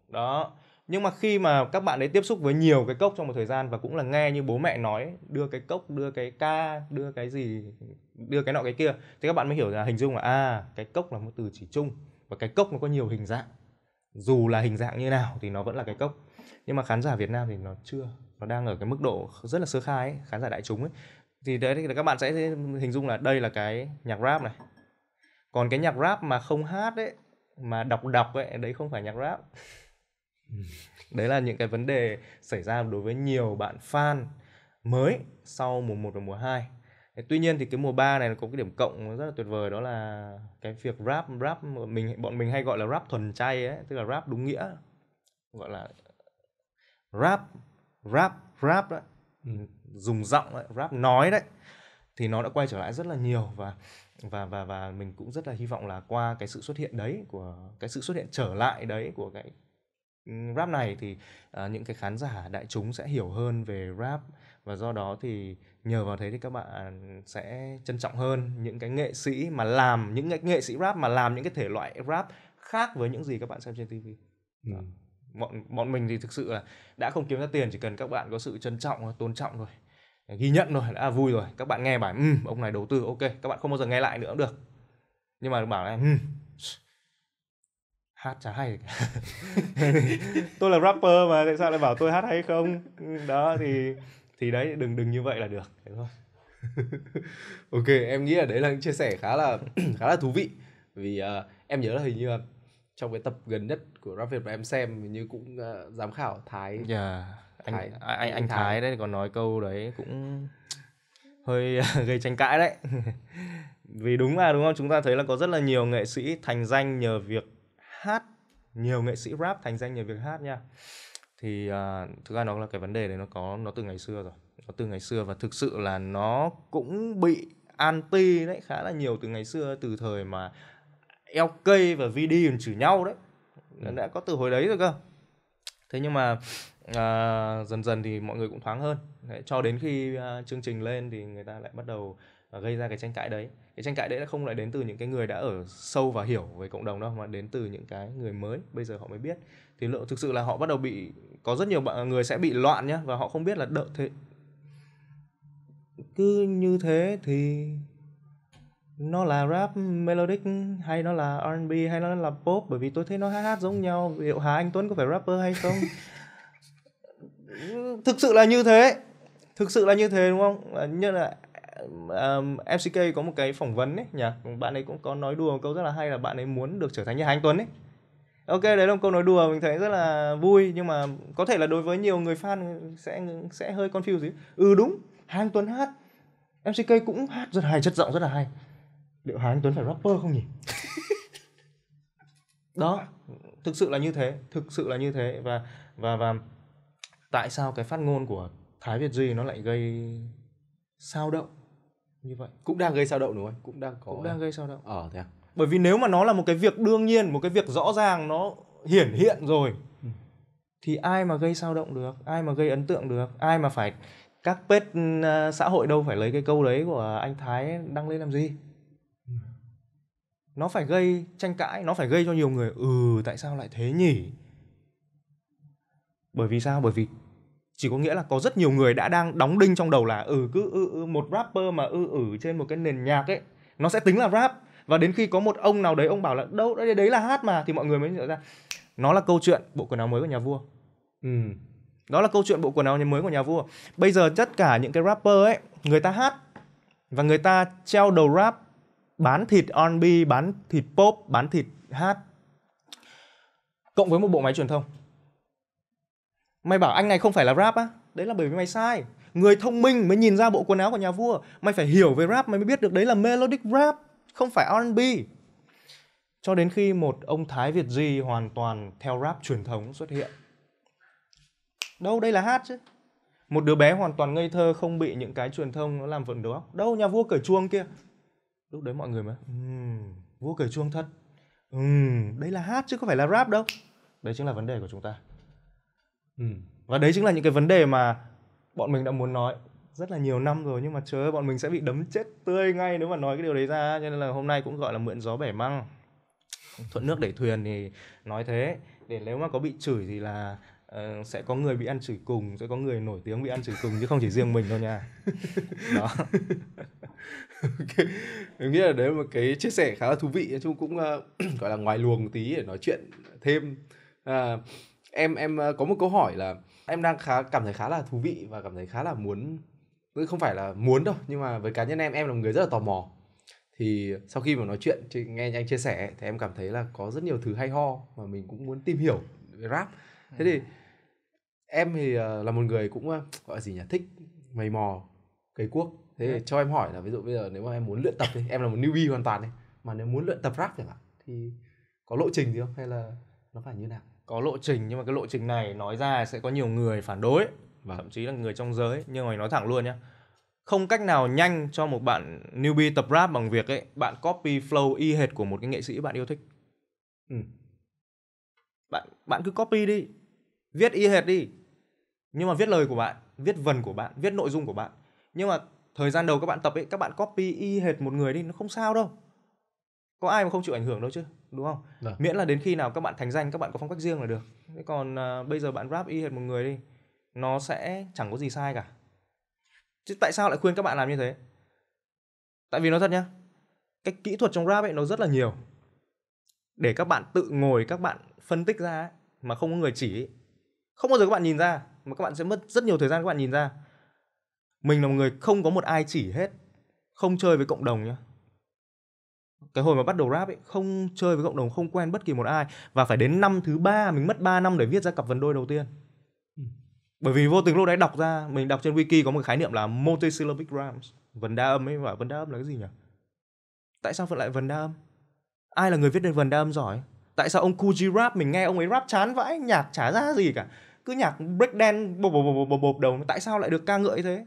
Đó. Nhưng mà khi mà các bạn ấy tiếp xúc với nhiều cái cốc trong một thời gian, và cũng là nghe như bố mẹ nói, đưa cái cốc, đưa cái ca, đưa cái gì, đưa cái nọ cái kia, thì các bạn mới hiểu là, hình dung là cái cốc là một từ chỉ chung, và cái cốc nó có nhiều hình dạng, dù là hình dạng như nào thì nó vẫn là cái cốc. Nhưng mà khán giả Việt Nam thì nó chưa, nó đang ở cái mức độ rất là sơ khai ấy, khán giả đại chúng ấy. Thì đấy thì các bạn sẽ hình dung là đây là cái nhạc rap này. Còn cái nhạc rap mà không hát ấy, mà đọc ấy, đấy không phải nhạc rap. Đấy là những cái vấn đề xảy ra đối với nhiều bạn fan mới sau mùa 1 và mùa 2. Tuy nhiên thì cái mùa 3 này nó có cái điểm cộng rất là tuyệt vời, đó là cái việc rap bọn mình hay gọi là rap thuần chay ấy, tức là rap đúng nghĩa, gọi là rap đấy, dùng giọng đấy, rap nói đấy, thì nó đã quay trở lại rất là nhiều, và mình cũng rất là hy vọng là qua cái sự xuất hiện trở lại đấy của cái rap này thì những cái khán giả đại chúng sẽ hiểu hơn về rap, và do đó thì nhờ vào thế thì các bạn sẽ trân trọng hơn những cái nghệ sĩ mà làm những nghệ sĩ rap mà làm những cái thể loại rap khác với những gì các bạn xem trên TV. Bọn mình thì thực sự là đã không kiếm ra tiền, chỉ cần các bạn có sự trân trọng, tôn trọng rồi, ghi nhận rồi đã vui rồi. Các bạn nghe bài ông này đầu tư ok, các bạn không bao giờ nghe lại nữa cũng được, nhưng mà bảo là hát chả hay. Tôi là rapper mà tại sao lại bảo tôi hát hay không? Đó thì đấy, đừng như vậy là được. Thế thôi. Ok, em nghĩ là đấy là những chia sẻ khá là thú vị, vì em nhớ là hình như trong cái tập gần nhất của Rap Việt mà em xem hình như cũng giám khảo Thái. Yeah. Anh Thái đấy còn nói câu đấy cũng hơi gây tranh cãi đấy. Vì đúng là đúng không? Chúng ta thấy là có rất là nhiều nghệ sĩ thành danh nhờ việc hát, nhiều nghệ sĩ rap thành danh nhờ việc hát nha. Thì thực ra nó là cái vấn đề đấy, nó từ ngày xưa rồi. Nó từ ngày xưa và thực sự là nó cũng bị anti đấy khá là nhiều từ ngày xưa, từ thời mà LK và VD còn chửi nhau đấy. Nó đã có từ hồi đấy rồi cơ. Thế nhưng mà dần dần thì mọi người cũng thoáng hơn. Đấy, cho đến khi chương trình lên thì người ta lại bắt đầu gây ra cái tranh cãi đấy. Cái tranh cãi đấy không lại đến từ những cái người đã ở sâu và hiểu về cộng đồng đâu, mà đến từ những cái người mới bây giờ họ mới biết. Thì thực sự là họ bắt đầu bị, có rất nhiều người sẽ bị loạn nhá, và họ không biết là đợi thế cứ như thế thì nó là rap melodic hay nó là R&B hay nó là pop, bởi vì tôi thấy nó hát giống nhau, liệu Hà Anh Tuấn có phải rapper hay không? Thực sự là như thế đúng không? Như là MCK có một cái phỏng vấn ấy nhỉ, bạn ấy cũng có nói đùa một câu rất là hay là bạn ấy muốn được trở thành như Hà Anh Tuấn ấy. Ok, đấy là một câu nói đùa mình thấy rất là vui, nhưng mà có thể là đối với nhiều người fan sẽ hơi confused ấy. Đúng, Hà Anh Tuấn hát, MCK cũng hát rất hay, chất giọng rất là hay, liệu Hà Anh Tuấn phải rapper không nhỉ? Đó, thực sự là như thế. Và tại sao cái phát ngôn của Thái Việt Duy nó lại gây sao động như vậy? Cũng đang gây sao động đúng không? Cũng đang gây sao động. Thế à? Bởi vì nếu mà nó là một cái việc đương nhiên, một cái việc rõ ràng, nó hiển hiện rồi, thì ai mà gây sao động được, ai mà gây ấn tượng được, ai mà phải các page xã hội đâu phải lấy cái câu đấy của anh Thái đăng lên làm gì. Nó phải gây tranh cãi, nó phải gây cho nhiều người tại sao lại thế nhỉ? Bởi vì sao? Bởi vì chỉ có nghĩa là có rất nhiều người đã đang đóng đinh trong đầu là một rapper mà trên một cái nền nhạc ấy, nó sẽ tính là rap. Và đến khi có một ông nào đấy, ông bảo là đâu đấy là hát mà, thì mọi người mới nhận ra nó là câu chuyện bộ quần áo mới của nhà vua. Đó là câu chuyện bộ quần áo mới của nhà vua. Bây giờ tất cả những cái rapper ấy, người ta hát và người ta treo đầu rap, bán thịt R&B, bán thịt pop, bán thịt hát, cộng với một bộ máy truyền thông. Mày bảo anh này không phải là rap á? Đấy là bởi vì mày sai. Người thông minh mới nhìn ra bộ quần áo của nhà vua. Mày phải hiểu về rap, mày mới biết được đấy là melodic rap, không phải R&B. Cho đến khi một ông Thái Việt Duy hoàn toàn theo rap truyền thống xuất hiện. Đâu, đây là hát chứ. Một đứa bé hoàn toàn ngây thơ, không bị những cái truyền thông nó làm vẩn đầu óc. Đâu, nhà vua cởi chuông kia. Lúc đấy mọi người mới vua cởi chuông thật. Đây là hát chứ không phải là rap đâu. Đấy chính là vấn đề của chúng ta. Và đấy chính là những cái vấn đề mà bọn mình đã muốn nói rất là nhiều năm rồi, nhưng mà trời ơi, bọn mình sẽ bị đấm chết tươi ngay nếu mà nói cái điều đấy ra. Cho nên là hôm nay cũng gọi là mượn gió bẻ măng, thuận nước đẩy thuyền thì nói thế, để nếu mà có bị chửi thì là sẽ có người bị ăn chửi cùng, sẽ có người nổi tiếng bị ăn chửi cùng, chứ không chỉ riêng mình đâu nha. Đó. Okay. Mình nghĩ là đấy là một cái chia sẻ khá là thú vị, chung cũng gọi là ngoài luồng một tí để nói chuyện thêm. Em có một câu hỏi là em đang cảm thấy khá là thú vị và cảm thấy khá là muốn, không phải là muốn đâu, nhưng mà với cá nhân em là một người rất là tò mò. Thì sau khi mà nói chuyện, nghe anh chia sẻ thì em cảm thấy là có rất nhiều thứ hay ho mà mình cũng muốn tìm hiểu về rap. Thế thì em thì là một người cũng gọi là gì nhỉ, thích mày mò cày cuốc. Thế thì cho em hỏi là ví dụ bây giờ nếu mà em muốn luyện tập thì em là một newbie hoàn toàn đấy, mà nếu muốn luyện tập rap chẳng hạn thì có lộ trình gì không, hay là nó phải như nào? Có lộ trình, nhưng mà cái lộ trình này nói ra sẽ có nhiều người phản đối, thậm chí là người trong giới. Nhưng mà nói thẳng luôn nhá, không cách nào nhanh cho một bạn newbie tập rap bằng việc ấy, bạn copy flow y hệt của một cái nghệ sĩ bạn yêu thích. Bạn cứ copy đi, viết y hệt đi, nhưng mà viết lời của bạn, viết vần của bạn, viết nội dung của bạn. Nhưng mà thời gian đầu các bạn tập ấy, các bạn copy y hệt một người đi, nó không sao đâu. Có ai mà không chịu ảnh hưởng đâu chứ, đúng không? Được. Miễn là đến khi nào các bạn thành danh, các bạn có phong cách riêng là được. Thế còn bây giờ bạn rap y hệt một người đi, nó sẽ chẳng có gì sai cả. Chứ tại sao lại khuyên các bạn làm như thế? Tại vì nó thật nhá, cái kỹ thuật trong rap ấy nó rất là nhiều. Để các bạn tự ngồi, các bạn phân tích ra ấy, mà không có người chỉ ấy, không bao giờ các bạn nhìn ra. Mà các bạn sẽ mất rất nhiều thời gian các bạn nhìn ra. Mình là một người không có một ai chỉ hết. Không chơi với cộng đồng nhá. Cái hồi mà bắt đầu rap ấy, không chơi với cộng đồng, không quen bất kỳ một ai. Và phải đến năm thứ 3, mình mất 3 năm để viết ra cặp vần đôi đầu tiên. Bởi vì vô tình lúc đấy đọc ra, mình đọc trên wiki có một khái niệm là multisyllabic rhymes, vần đa âm ấy. Và vần đa âm là cái gì nhỉ? Tại sao lại vần đa âm? Ai là người viết nên vần đa âm giỏi? Tại sao ông Kool G Rap, mình nghe ông ấy rap chán vãi, nhạc chả ra gì cả, cứ nhạc break dance bộp bộp bộp bộp bộp đầu, tại sao lại được ca ngợi thế?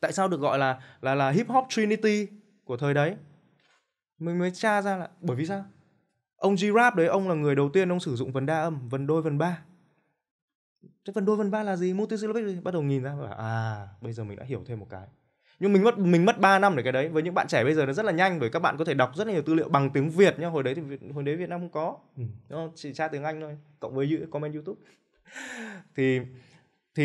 Tại sao được gọi là hip hop trinity của thời đấy? Mình mới tra ra là bởi vì sao? Ông G Rap đấy, ông là người đầu tiên ông sử dụng vần đa âm, vần đôi vần ba. Thế vần đôi vần ba là gì? Multisyllabic gì? Bắt đầu nhìn ra và à, bây giờ mình đã hiểu thêm một cái. Nhưng mình mất 3 năm để cái đấy. Với những bạn trẻ bây giờ nó rất là nhanh, bởi các bạn có thể đọc rất là nhiều tư liệu bằng tiếng Việt nhá. Hồi đấy Việt Nam không có. Nó chỉ tra tiếng Anh thôi, cộng với comment YouTube.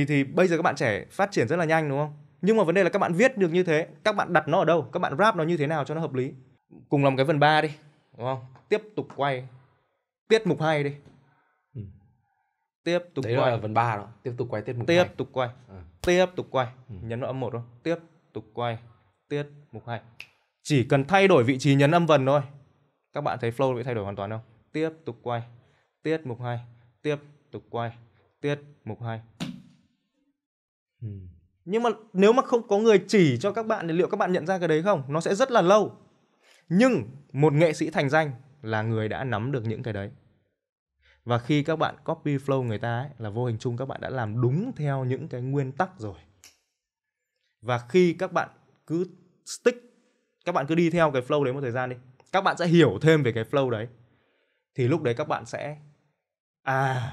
Thì bây giờ các bạn trẻ phát triển rất là nhanh, đúng không? Nhưng mà vấn đề là các bạn viết được như thế, các bạn đặt nó ở đâu, các bạn rap nó như thế nào cho nó hợp lý. Cùng làm cái phần 3 đi, đúng không? Tiếp tục quay tiết mục hay đi. Tiếp tục đấy quay. Đấy là phần 3 đó. Tiếp tục quay tiết mục tiếp 2. Tục quay. Tiếp tục quay. Nhấn vào âm 1 thôi. Tiếp tục quay tiết mục 2. Chỉ cần thay đổi vị trí nhấn âm vần thôi. Các bạn thấy flow bị thay đổi hoàn toàn không? Tiếp tục quay tiết mục 2. Tiếp tục quay tiết mục 2. Nhưng mà nếu mà không có người chỉ cho các bạn thì liệu các bạn nhận ra cái đấy không? Nó sẽ rất là lâu. Nhưng một nghệ sĩ thành danh là người đã nắm được những cái đấy. Và khi các bạn copy flow người ta ấy, là vô hình chung các bạn đã làm đúng theo những cái nguyên tắc rồi. Và khi các bạn cứ stick, các bạn cứ đi theo cái flow đấy một thời gian đi, các bạn sẽ hiểu thêm về cái flow đấy. Thì lúc đấy các bạn sẽ à,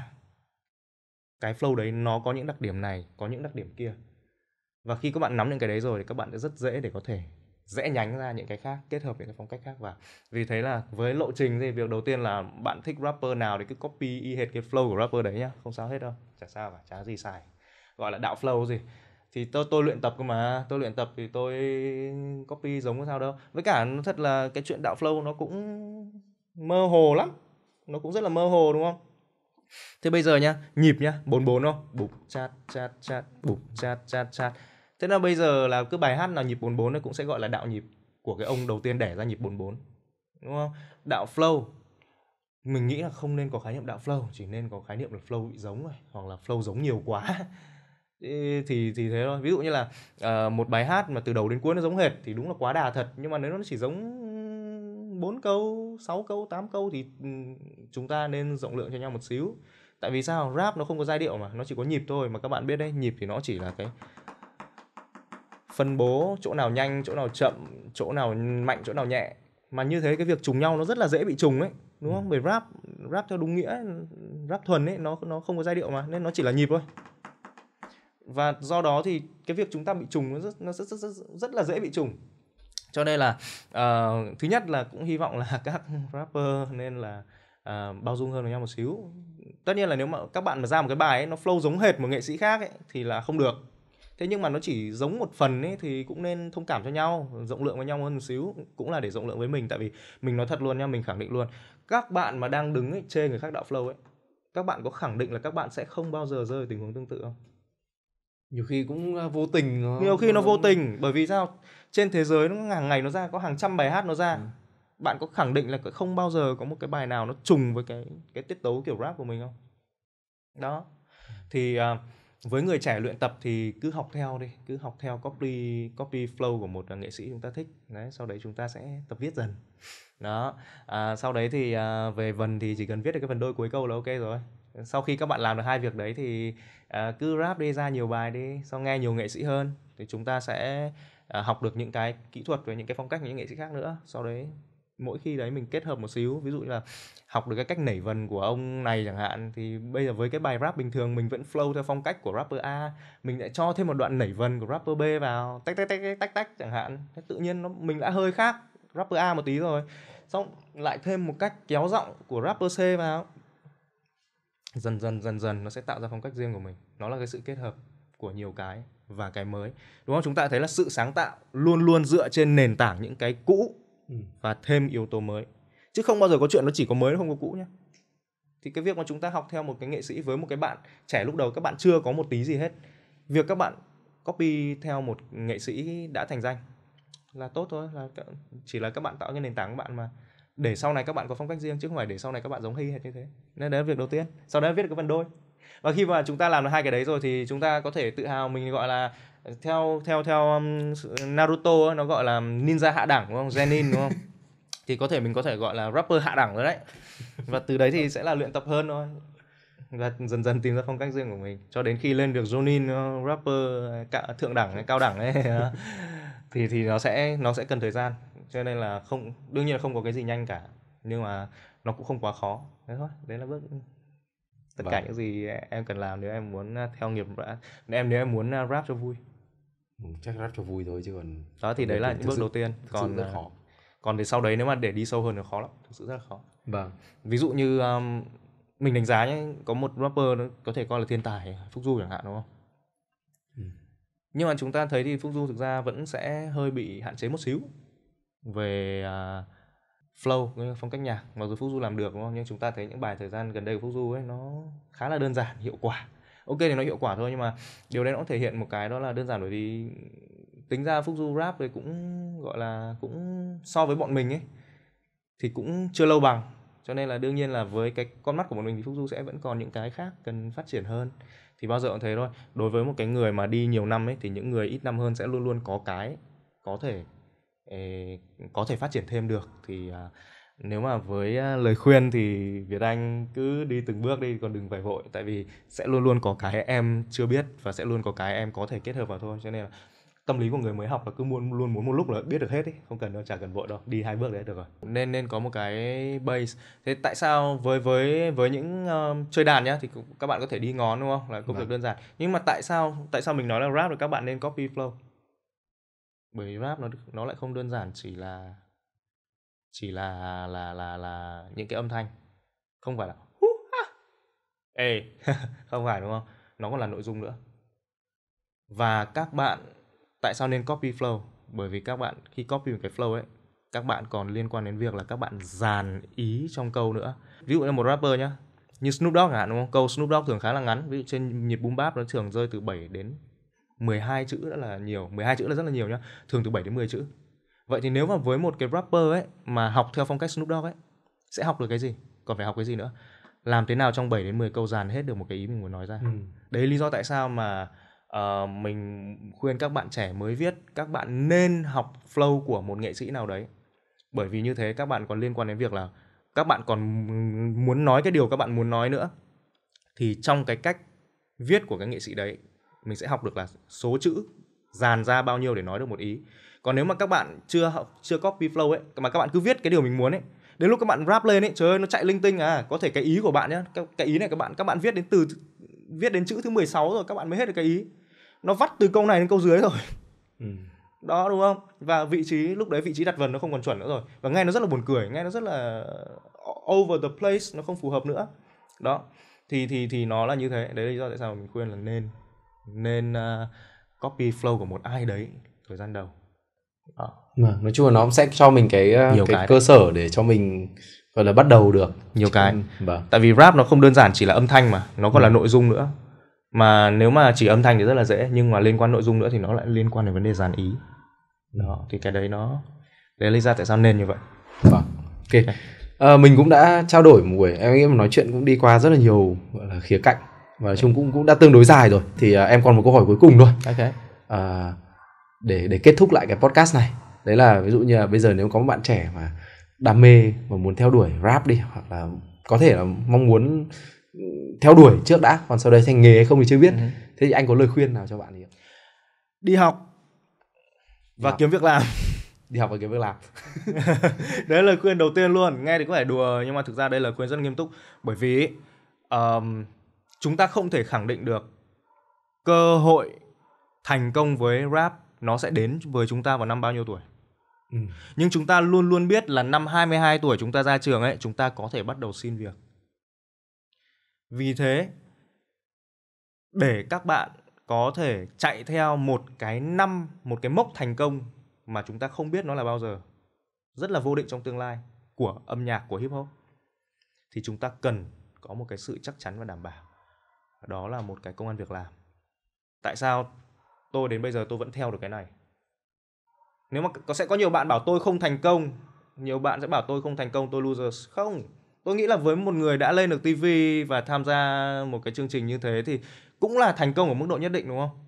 cái flow đấy nó có những đặc điểm này, có những đặc điểm kia. Và khi các bạn nắm những cái đấy rồi thì các bạn sẽ rất dễ để có thể rẽ nhánh ra những cái khác, kết hợp những cái phong cách khác. Và vì thế là với lộ trình thì việc đầu tiên là bạn thích rapper nào thì cứ copy y hệt cái flow của rapper đấy nhá, không sao hết đâu, chả sao cả, chả gì sai. Gọi là đạo flow gì. Thì tôi luyện tập cơ mà, tôi luyện tập thì tôi copy giống có sao đâu. Với cả nó thật là cái chuyện đạo flow nó cũng mơ hồ lắm. Nó cũng rất là mơ hồ, đúng không? Thế bây giờ nhá, nhịp nhá, 44 không? Bụp chat chat chat, bụp chat chat chat. Thế là bây giờ là cứ bài hát nào nhịp 44 nó cũng sẽ gọi là đạo nhịp của cái ông đầu tiên đẻ ra nhịp 44. Đúng không? Đạo flow. Mình nghĩ là không nên có khái niệm đạo flow, chỉ nên có khái niệm là flow bị giống rồi, hoặc là flow giống nhiều quá. Thì thế thôi. Ví dụ như là một bài hát mà từ đầu đến cuối nó giống hệt thì đúng là quá đà thật. Nhưng mà nếu nó chỉ giống 4 câu, 6 câu, 8 câu thì chúng ta nên rộng lượng cho nhau một xíu. Tại vì sao? Rap nó không có giai điệu mà, nó chỉ có nhịp thôi. Mà các bạn biết đấy, nhịp thì nó chỉ là cái phân bố chỗ nào nhanh, chỗ nào chậm, chỗ nào mạnh, chỗ nào nhẹ. Mà như thế cái việc trùng nhau nó rất là dễ bị trùng ấy, đúng không? Bởi rap theo đúng nghĩa, rap thuần ấy, nó không có giai điệu mà, nên nó chỉ là nhịp thôi. Và do đó thì cái việc chúng ta bị trùng nó rất là dễ bị trùng. Cho nên là thứ nhất là cũng hy vọng là các rapper nên là bao dung hơn với nhau một xíu. Tất nhiên là nếu mà các bạn mà ra một cái bài ấy, nó flow giống hệt một nghệ sĩ khác ấy, thì là không được. Thế nhưng mà nó chỉ giống một phần ấy, thì cũng nên thông cảm cho nhau, rộng lượng với nhau hơn một xíu. Cũng là để rộng lượng với mình. Tại vì mình nói thật luôn nha, mình khẳng định luôn, các bạn mà đang đứng ấy, chê người khác đạo flow ấy, các bạn có khẳng định là các bạn sẽ không bao giờ rơi tình huống tương tự không? Nhiều khi cũng vô tình. Nhiều khi nó vô tình. Bởi vì sao? Trên thế giới nó hàng ngày nó ra, có hàng trăm bài hát nó ra. Bạn có khẳng định là không bao giờ có một cái bài nào nó trùng với cái tiết tấu kiểu rap của mình không? Đó. Thì với người trẻ luyện tập thì cứ học theo đi, cứ học theo copy flow của một nghệ sĩ chúng ta thích. Đấy, sau đấy chúng ta sẽ tập viết dần. Đó. Sau đấy thì về vần thì chỉ cần viết được cái vần đôi cuối câu là ok rồi. Sau khi các bạn làm được 2 việc đấy thì cứ rap đi, ra nhiều bài đi, sau nghe nhiều nghệ sĩ hơn thì chúng ta sẽ học được những cái kỹ thuật và những cái phong cách của những nghệ sĩ khác nữa. Sau đấy mỗi khi đấy mình kết hợp một xíu, ví dụ như là học được cái cách nảy vần của ông này chẳng hạn, thì bây giờ với cái bài rap bình thường mình vẫn flow theo phong cách của rapper A, mình lại cho thêm một đoạn nảy vần của rapper B vào, tách tách tách tách tách chẳng hạn, thế tự nhiên nó mình đã hơi khác rapper A một tí rồi, xong lại thêm một cách kéo giọng của rapper C vào, dần dần nó sẽ tạo ra phong cách riêng của mình. Nó là cái sự kết hợp của nhiều cái và cái mới, đúng không? Chúng ta thấy là sự sáng tạo luôn luôn dựa trên nền tảng những cái cũ và thêm yếu tố mới, chứ không bao giờ có chuyện nó chỉ có mới nó không có cũ nhé. Thì cái việc mà chúng ta học theo một cái nghệ sĩ với một cái bạn trẻ lúc đầu các bạn chưa có một tí gì hết, việc các bạn copy theo một nghệ sĩ đã thành danh là tốt thôi, là chỉ là các bạn tạo cái nền tảng của bạn mà, để sau này các bạn có phong cách riêng, chứ không phải để sau này các bạn giống y hệt như thế. Nên đấy là việc đầu tiên. Sau đó viết cái phần đôi. Và khi mà chúng ta làm được hai cái đấy rồi thì chúng ta có thể tự hào, mình gọi là theo Naruto nó gọi là ninja hạ đẳng, đúng không? Genin, đúng không? Thì có thể mình có thể gọi là rapper hạ đẳng rồi đấy. Và từ đấy thì sẽ là luyện tập hơn thôi, và dần dần tìm ra phong cách riêng của mình, cho đến khi lên được Jonin rapper thượng đẳng, cao đẳng ấy thì nó sẽ cần thời gian. Cho nên là không, đương nhiên là không có cái gì nhanh cả, nhưng mà nó cũng không quá khó. Đấy thôi, đấy là bước tất cả những gì em cần làm nếu em muốn theo nghiệp nếu em muốn rap cho vui. Chắc rap cho vui thôi chứ còn đó thì đấy là những bước đầu tiên, còn rất khó. Còn thì sau đấy nếu mà để đi sâu hơn thì khó lắm, thực sự rất là khó. Vâng. Ví dụ như mình đánh giá nhé, có một rapper nó có thể coi là thiên tài, Phúc Du chẳng hạn, đúng không? Nhưng mà chúng ta thấy thì Phúc Du thực ra vẫn sẽ hơi bị hạn chế một xíu về flow, phong cách nhạc. Mặc dù Phúc Du làm được, đúng không? Nhưng chúng ta thấy những bài thời gian gần đây của Phúc Du ấy nó khá là đơn giản, hiệu quả. Ok thì nó hiệu quả thôi, nhưng mà điều đấy nó cũng thể hiện một cái đó là đơn giản, bởi vì tính ra Phúc Du rap thì cũng gọi là cũng so với bọn mình ấy thì cũng chưa lâu bằng. Cho nên là đương nhiên là với cái con mắt của bọn mình thì Phúc Du sẽ vẫn còn những cái khác cần phát triển hơn. Thì bao giờ cũng thế thôi. Đối với một cái người mà đi nhiều năm ấy thì những người ít năm hơn sẽ luôn luôn có cái có thể phát triển thêm được. Thì nếu mà với lời khuyên thì Việt Anh cứ đi từng bước đi, còn đừng phải vội, tại vì sẽ luôn luôn có cái em chưa biết và sẽ luôn có cái em có thể kết hợp vào thôi. Cho nên là tâm lý của người mới học là cứ luôn muốn một lúc là biết được hết ý, không cần đâu, chả cần vội đâu, đi hai bước đấy được rồi. Nên có một cái base. Thế tại sao với những chơi đàn nhá thì các bạn có thể đi ngón, đúng không, là công việc đơn giản. Nhưng mà tại sao mình nói là rap rồi các bạn nên copy flow? Bởi vì rap nó lại không đơn giản chỉ là những cái âm thanh, không phải là không phải, đúng không? Nó còn là nội dung nữa. Và các bạn tại sao nên copy flow? Bởi vì các bạn khi copy một cái flow ấy, các bạn còn liên quan đến việc là các bạn dàn ý trong câu nữa. Ví dụ như một rapper nhá, như Snoop Dogg hả, đúng không? Câu Snoop Dogg thường khá là ngắn, ví dụ trên nhịp boom bap nó thường rơi từ 7 đến 12 chữ đã là nhiều, 12 chữ là rất là nhiều nhá, thường từ 7 đến 10 chữ. Vậy thì nếu mà với một cái rapper ấy mà học theo phong cách Snoop Dogg ấy sẽ học được cái gì? Còn phải học cái gì nữa? Làm thế nào trong 7 đến 10 câu dàn hết được một cái ý mình muốn nói ra. Đấy lý do tại sao mà mình khuyên các bạn trẻ mới viết các bạn nên học flow của một nghệ sĩ nào đấy. Bởi vì như thế các bạn còn liên quan đến việc là các bạn còn muốn nói cái điều các bạn muốn nói nữa. Thì trong cái cách viết của cái nghệ sĩ đấy, mình sẽ học được là số chữ dàn ra bao nhiêu để nói được một ý. Còn nếu mà các bạn chưa copy flow ấy, mà các bạn cứ viết cái điều mình muốn ấy, đến lúc các bạn rap lên ấy, trời ơi nó chạy linh tinh à. Có thể cái ý của bạn nhá, cái ý này các bạn viết đến chữ thứ 16 rồi các bạn mới hết được cái ý. Nó vắt từ câu này đến câu dưới rồi. Đó, đúng không? Và lúc đấy vị trí đặt vần nó không còn chuẩn nữa rồi. Và nghe nó rất là buồn cười, nghe nó rất là over the place, nó không phù hợp nữa. Đó. Thì nó là như thế. Đấy là lý do tại sao mình khuyên là nên copy flow của một ai đấy thời gian đầu. Đó. Nói chung là nó sẽ cho mình cái cơ sở để cho mình gọi là bắt đầu được nhiều cái. Tại vì rap nó không đơn giản chỉ là âm thanh mà, nó còn là nội dung nữa. Mà nếu mà chỉ âm thanh thì rất là dễ, nhưng mà liên quan nội dung nữa thì nó lại liên quan đến vấn đề dàn ý. Đó, thì cái đấy nó đấy lý do tại sao nên như vậy. Ok. Mình cũng đã trao đổi một buổi, em nghĩ mà nói chuyện cũng đi qua rất là nhiều gọi là khía cạnh và chung cũng đã tương đối dài rồi. Thì em còn một câu hỏi cuối cùng thôi. Okay. Để kết thúc lại cái podcast này. Đấy là ví dụ như là bây giờ nếu có một bạn trẻ mà đam mê và muốn theo đuổi rap đi, hoặc là có thể là mong muốn theo đuổi trước đã, còn sau đấy thành nghề hay không thì chưa biết. Thế thì anh có lời khuyên nào cho bạn ấy? Đi học và kiếm việc làm. Đấy là lời khuyên đầu tiên luôn. Nghe thì có vẻ đùa nhưng mà thực ra đây là lời khuyên rất nghiêm túc. Bởi vì chúng ta không thể khẳng định được cơ hội thành công với rap nó sẽ đến với chúng ta vào năm bao nhiêu tuổi. Nhưng chúng ta luôn luôn biết là năm 22 tuổi chúng ta ra trường ấy, chúng ta có thể bắt đầu xin việc. Vì thế, để các bạn có thể chạy theo một cái năm, một cái mốc thành công mà chúng ta không biết nó là bao giờ, rất là vô định trong tương lai của âm nhạc, của hip hop, thì chúng ta cần có một cái sự chắc chắn và đảm bảo. Đó là một cái công ăn việc làm. Tại sao tôi đến bây giờ tôi vẫn theo được cái này? Nếu mà sẽ có nhiều bạn bảo tôi không thành công, nhiều bạn sẽ bảo tôi không thành công, tôi losers. Không, tôi nghĩ là với một người đã lên được TV và tham gia một cái chương trình như thế thì cũng là thành công ở mức độ nhất định, đúng không?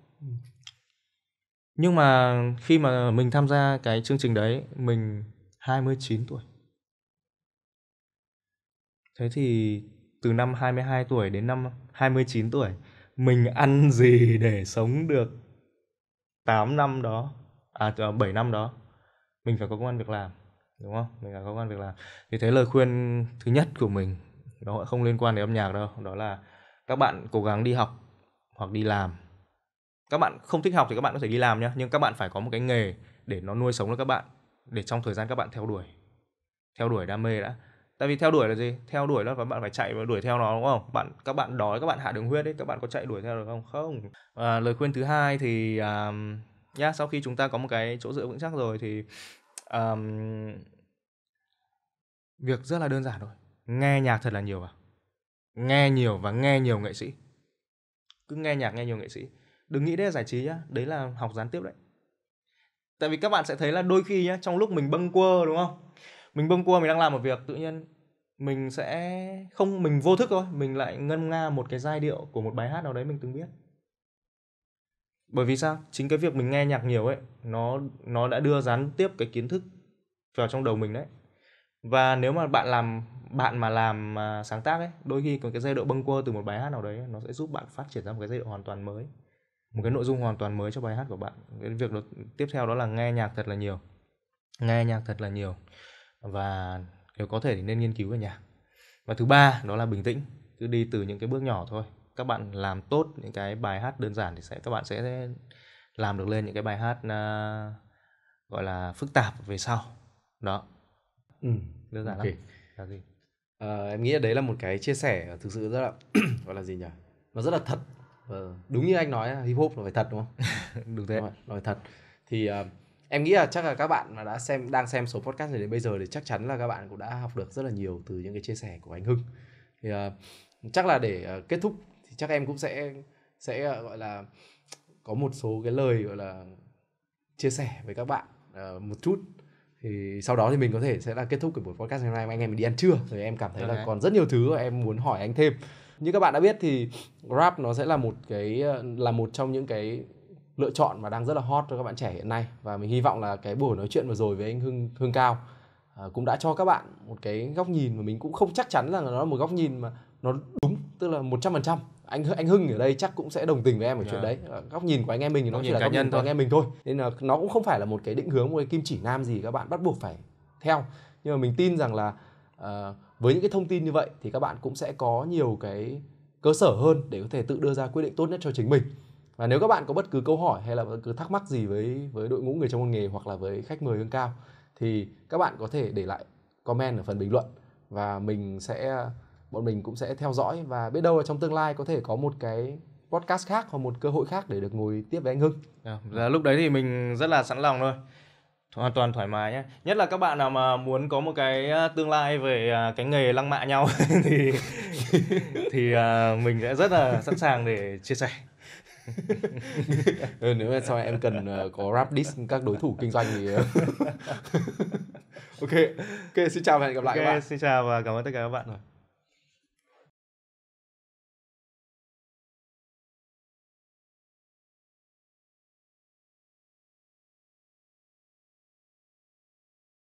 Nhưng mà khi mà mình tham gia cái chương trình đấy, mình 29 tuổi. Thế thì từ năm 22 tuổi đến năm 29 tuổi, mình ăn gì để sống được 8 năm đó, 7 năm đó? Mình phải có công ăn việc làm, đúng không? Mình phải có công ăn việc làm. Thì thế lời khuyên thứ nhất của mình, nó không liên quan đến âm nhạc đâu, đó là các bạn cố gắng đi học hoặc đi làm. Các bạn không thích học thì các bạn có thể đi làm nhé, nhưng các bạn phải có một cái nghề để nó nuôi sống được các bạn, để trong thời gian các bạn theo đuổi đam mê đã. Tại vì theo đuổi là gì? Theo đuổi là bạn phải chạy và đuổi theo nó, đúng không? Các bạn đói, các bạn hạ đường huyết ấy, các bạn có chạy đuổi theo được không? Không. Lời khuyên thứ hai thì sau khi chúng ta có một cái chỗ dựa vững chắc rồi thì việc rất là đơn giản thôi. Nghe nhạc thật là nhiều vào. Nghe nhiều và nghe nhiều nghệ sĩ. Cứ nghe nhạc, nghe nhiều nghệ sĩ. Đừng nghĩ đấy là giải trí nhá, đấy là học gián tiếp đấy. Tại vì các bạn sẽ thấy là đôi khi nhá, trong lúc mình bâng quơ, đúng không? Mình bâng quơ, mình đang làm một việc, tự nhiên mình sẽ không, mình vô thức thôi, mình lại ngân nga một cái giai điệu của một bài hát nào đấy mình từng biết. Bởi vì sao? Chính cái việc mình nghe nhạc nhiều ấy, nó đã đưa gián tiếp cái kiến thức vào trong đầu mình đấy. Và nếu mà bạn mà làm sáng tác ấy, đôi khi có cái giai điệu bâng quơ từ một bài hát nào đấy, nó sẽ giúp bạn phát triển ra một cái giai điệu hoàn toàn mới, một cái nội dung hoàn toàn mới cho bài hát của bạn. Cái việc đó, tiếp theo đó là nghe nhạc thật là nhiều. Nghe nhạc thật là nhiều. Và nếu có thể thì nên nghiên cứu về nhạc. Và thứ ba đó là bình tĩnh. Cứ đi từ những cái bước nhỏ thôi. Các bạn làm tốt những cái bài hát đơn giản thì các bạn sẽ làm được lên những cái bài hát gọi là phức tạp về sau. Đó. Đơn giản okay. Lắm. Là gì? Em nghĩ đấy là một cái chia sẻ thực sự rất là gọi là gì nhỉ? Nó rất là thật. Đúng như anh nói, hip hop nó phải thật, đúng không? Đúng thế. Nó phải thật. Thì em nghĩ là chắc là các bạn mà đang xem số podcast này đến bây giờ thì chắc chắn là các bạn cũng đã học được rất là nhiều từ những cái chia sẻ của anh Hưng. Thì chắc là để kết thúc thì chắc em cũng sẽ gọi là có một số cái lời gọi là chia sẻ với các bạn một chút. Thì sau đó thì mình có thể sẽ là kết thúc cái buổi podcast ngày hôm nay mà anh em đi ăn trưa. Rồi em cảm thấy là còn rất nhiều thứ em muốn hỏi anh thêm. Như các bạn đã biết thì rap nó sẽ là một trong những cái lựa chọn mà đang rất là hot cho các bạn trẻ hiện nay. Và mình hy vọng là cái buổi nói chuyện vừa rồi với anh Hưng Cao cũng đã cho các bạn một cái góc nhìn mà mình cũng không chắc chắn là nó là một góc nhìn mà nó đúng, tức là 100%. Anh Hưng ở đây chắc cũng sẽ đồng tình với em ở chuyện đấy. Góc nhìn của anh em mình thì nó chỉ là góc nhìn của anh em mình thôi. Nên là nó cũng không phải là một cái định hướng, một cái kim chỉ nam gì các bạn bắt buộc phải theo. Nhưng mà mình tin rằng là với những cái thông tin như vậy thì các bạn cũng sẽ có nhiều cái cơ sở hơn để có thể tự đưa ra quyết định tốt nhất cho chính mình. Và nếu các bạn có bất cứ câu hỏi hay là bất cứ thắc mắc gì với đội ngũ Người Trong Muôn Nghề hoặc là với khách mời Hưng Cao thì các bạn có thể để lại comment ở phần bình luận và bọn mình cũng sẽ theo dõi, và biết đâu là trong tương lai có thể có một cái podcast khác hoặc một cơ hội khác để được ngồi tiếp với anh Hưng. Lúc đấy thì mình rất là sẵn lòng thôi. Hoàn toàn thoải mái nhé. Nhất là các bạn nào mà muốn có một cái tương lai về cái nghề lăng mạ nhau thì mình sẽ rất là sẵn sàng để chia sẻ. Nếu sau này em cần có rap diss các đối thủ kinh doanh thì Ok, xin chào và hẹn gặp lại các bạn. Xin chào và cảm ơn tất cả các bạn.